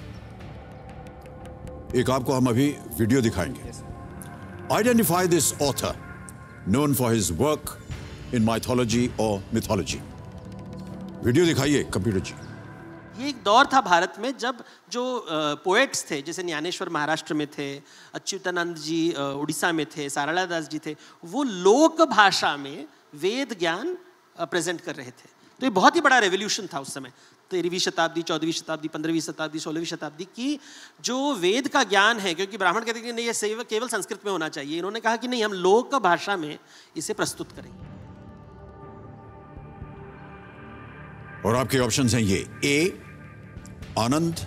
एक आपको हम अभी वीडियो दिखाएंगे। Identify this author known for his work in mythology और मिथोलॉजी। वीडियो दिखाइए कंप्यूटर जी। ये एक दौर था भारत में जब जो पोएट्स थे, जैसे ज्ञानेश्वर महाराष्ट्र में थे, अच्युतानंद जी उड़ीसा में थे, सारला दास जी थे, वो लोक भाषा में वेद ज्ञान प्रेजेंट कर रहे थे। तो ये बहुत ही बड़ा रेवोल्यूशन था उस समय। तेरहवीं शताब्दी, चौदहवीं शताब्दी, पंद्रहवीं शताब्दी, सोलहवीं शताब्दी की जो वेद का ज्ञान है, क्योंकि ब्राह्मण कहते हैं कि नहीं ये केवल संस्कृत में होना चाहिए, इन्होंने कहा कि नहीं हम लोक भाषा में इसे प्रस्तुत करेंगे। और आपके ऑप्शंस हैं ये: A Anand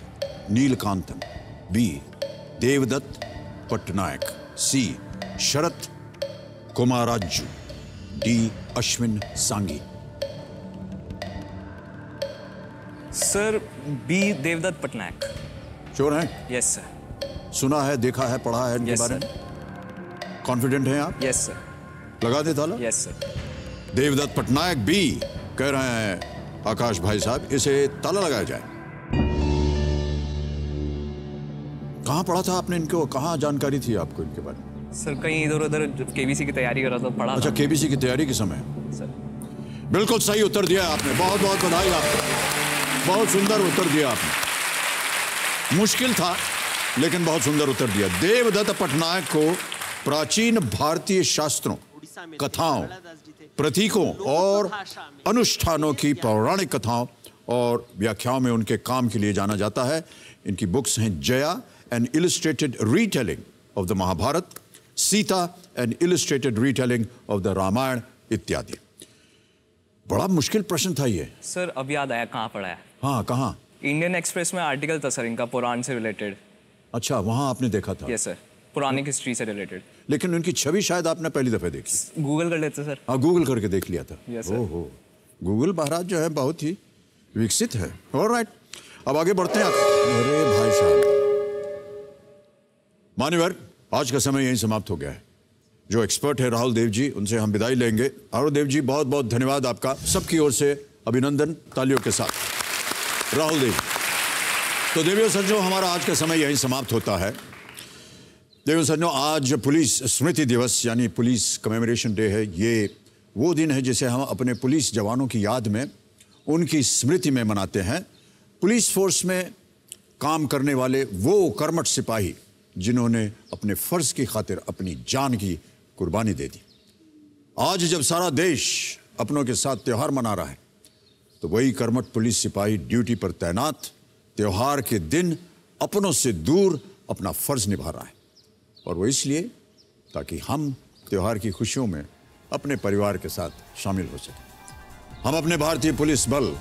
Neelakantan, B Devdutt Pattanaik, C Sharath कुमाराजू, D Ashwin Sanghi. Sir B Devdutt Pattanaik. Sure हैं? Yes sir. सुना है, देखा है, पढ़ा है इनके बारे में? कॉन्फिडेंट हैं आप? Yes sir. लगा दे ताला? Yes sir. Devdutt Pattanaik B कह रहे हैं आकाश भाई साहब, इसे ताला लगाया जाए। कहाँ पढ़ा था आपने इनको, कहाँ जानकारी थी आपको इनके बारे में? सर कहीं इधर उधर केबीसी की तैयारी कर रहा था, पढ़ा। अच्छा केबीसी की तैयारी के समय सर। बिल्कुल सही उत्तर दिया आपने, बहुत बहुत बधाई आपको, बहुत सुंदर उत्तर दिया आपने। मुश्किल था लेकिन बहुत सुंदर उत्तर दिया। देवदत्त पटनायक को प्राचीन भारतीय शास्त्रों, कथाओं, प्रतीकों और अनुष्ठानों की पौराणिक कथाओं और व्याख्याओं में उनके काम के लिए जाना जाता है। इनकी बुक्स हैं Jaya An illustrated retelling of the Mahabharata, Sita, an illustrated retelling of the Ramayana, इत्यादि। बड़ा मुश्किल प्रश्न था ये। सर अब याद आया कहाँ पढ़ा है। हाँ कहाँ? इंडियन एक्सप्रेस में आर्टिकल था सर इनका पुराण से रिलेटेड। अच्छा वहाँ आपने देखा था? यस सर, पुरानी हिस्ट्री से रिलेटेड। लेकिन उनकी छवि शायद आपने पहली दफे देखी? गूगल कर लेते सर। हाँ गूगल करके देख लिया था। ओहो, गूगल महाराज जो है बहुत ही विकसित है। ऑलराइट, अब आगे बढ़ते हैं। अरे भाई साहब मान्यवर, आज का समय यहीं समाप्त हो गया है। जो एक्सपर्ट है राहुल देव जी, उनसे हम विदाई लेंगे। राहुल देव जी बहुत बहुत धन्यवाद आपका, सबकी ओर से अभिनंदन तालियों के साथ राहुल देव। तो देवियों सज्जनों हमारा आज का समय यहीं समाप्त होता है। देवियों सज्जनों आज पुलिस स्मृति दिवस यानी पुलिस कमेमोरेशन डे है। ये वो दिन है जिसे हम अपने पुलिस जवानों की याद में, उनकी स्मृति में मनाते हैं। पुलिस फोर्स में काम करने वाले वो कर्मठ सिपाही जिन्होंने अपने फर्ज की खातिर अपनी जान की कुर्बानी दे दी। आज जब सारा देश अपनों के साथ त्यौहार मना रहा है, तो वही कर्मठ पुलिस सिपाही ड्यूटी पर तैनात त्यौहार के दिन अपनों से दूर अपना फर्ज निभा रहा है, और वो इसलिए ताकि हम त्यौहार की खुशियों में अपने परिवार के साथ शामिल हो सकें। हम अपने भारतीय पुलिस बल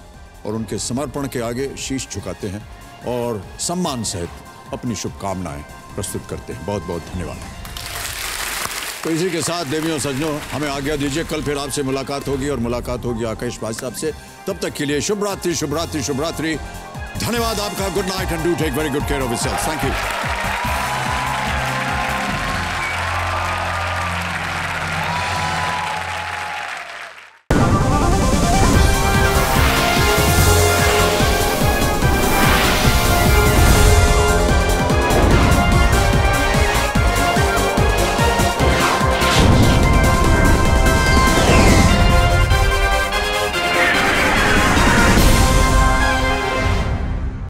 और उनके समर्पण के आगे शीश झुकाते हैं और सम्मान सहित अपनी शुभकामनाएं प्रस्तुत करते हैं। बहुत बहुत धन्यवाद। तो इसी के साथ देवियों सज्जनों, हमें आज्ञा दीजिए, कल फिर आपसे मुलाकात होगी और मुलाकात होगी आकाश वाजपेयी साहब से। तब तक के लिए शुभ रात्रि, शुभ रात्रि, शुभ रात्रि। धन्यवाद आपका। Good night and do take very good care of yourself. Thank you.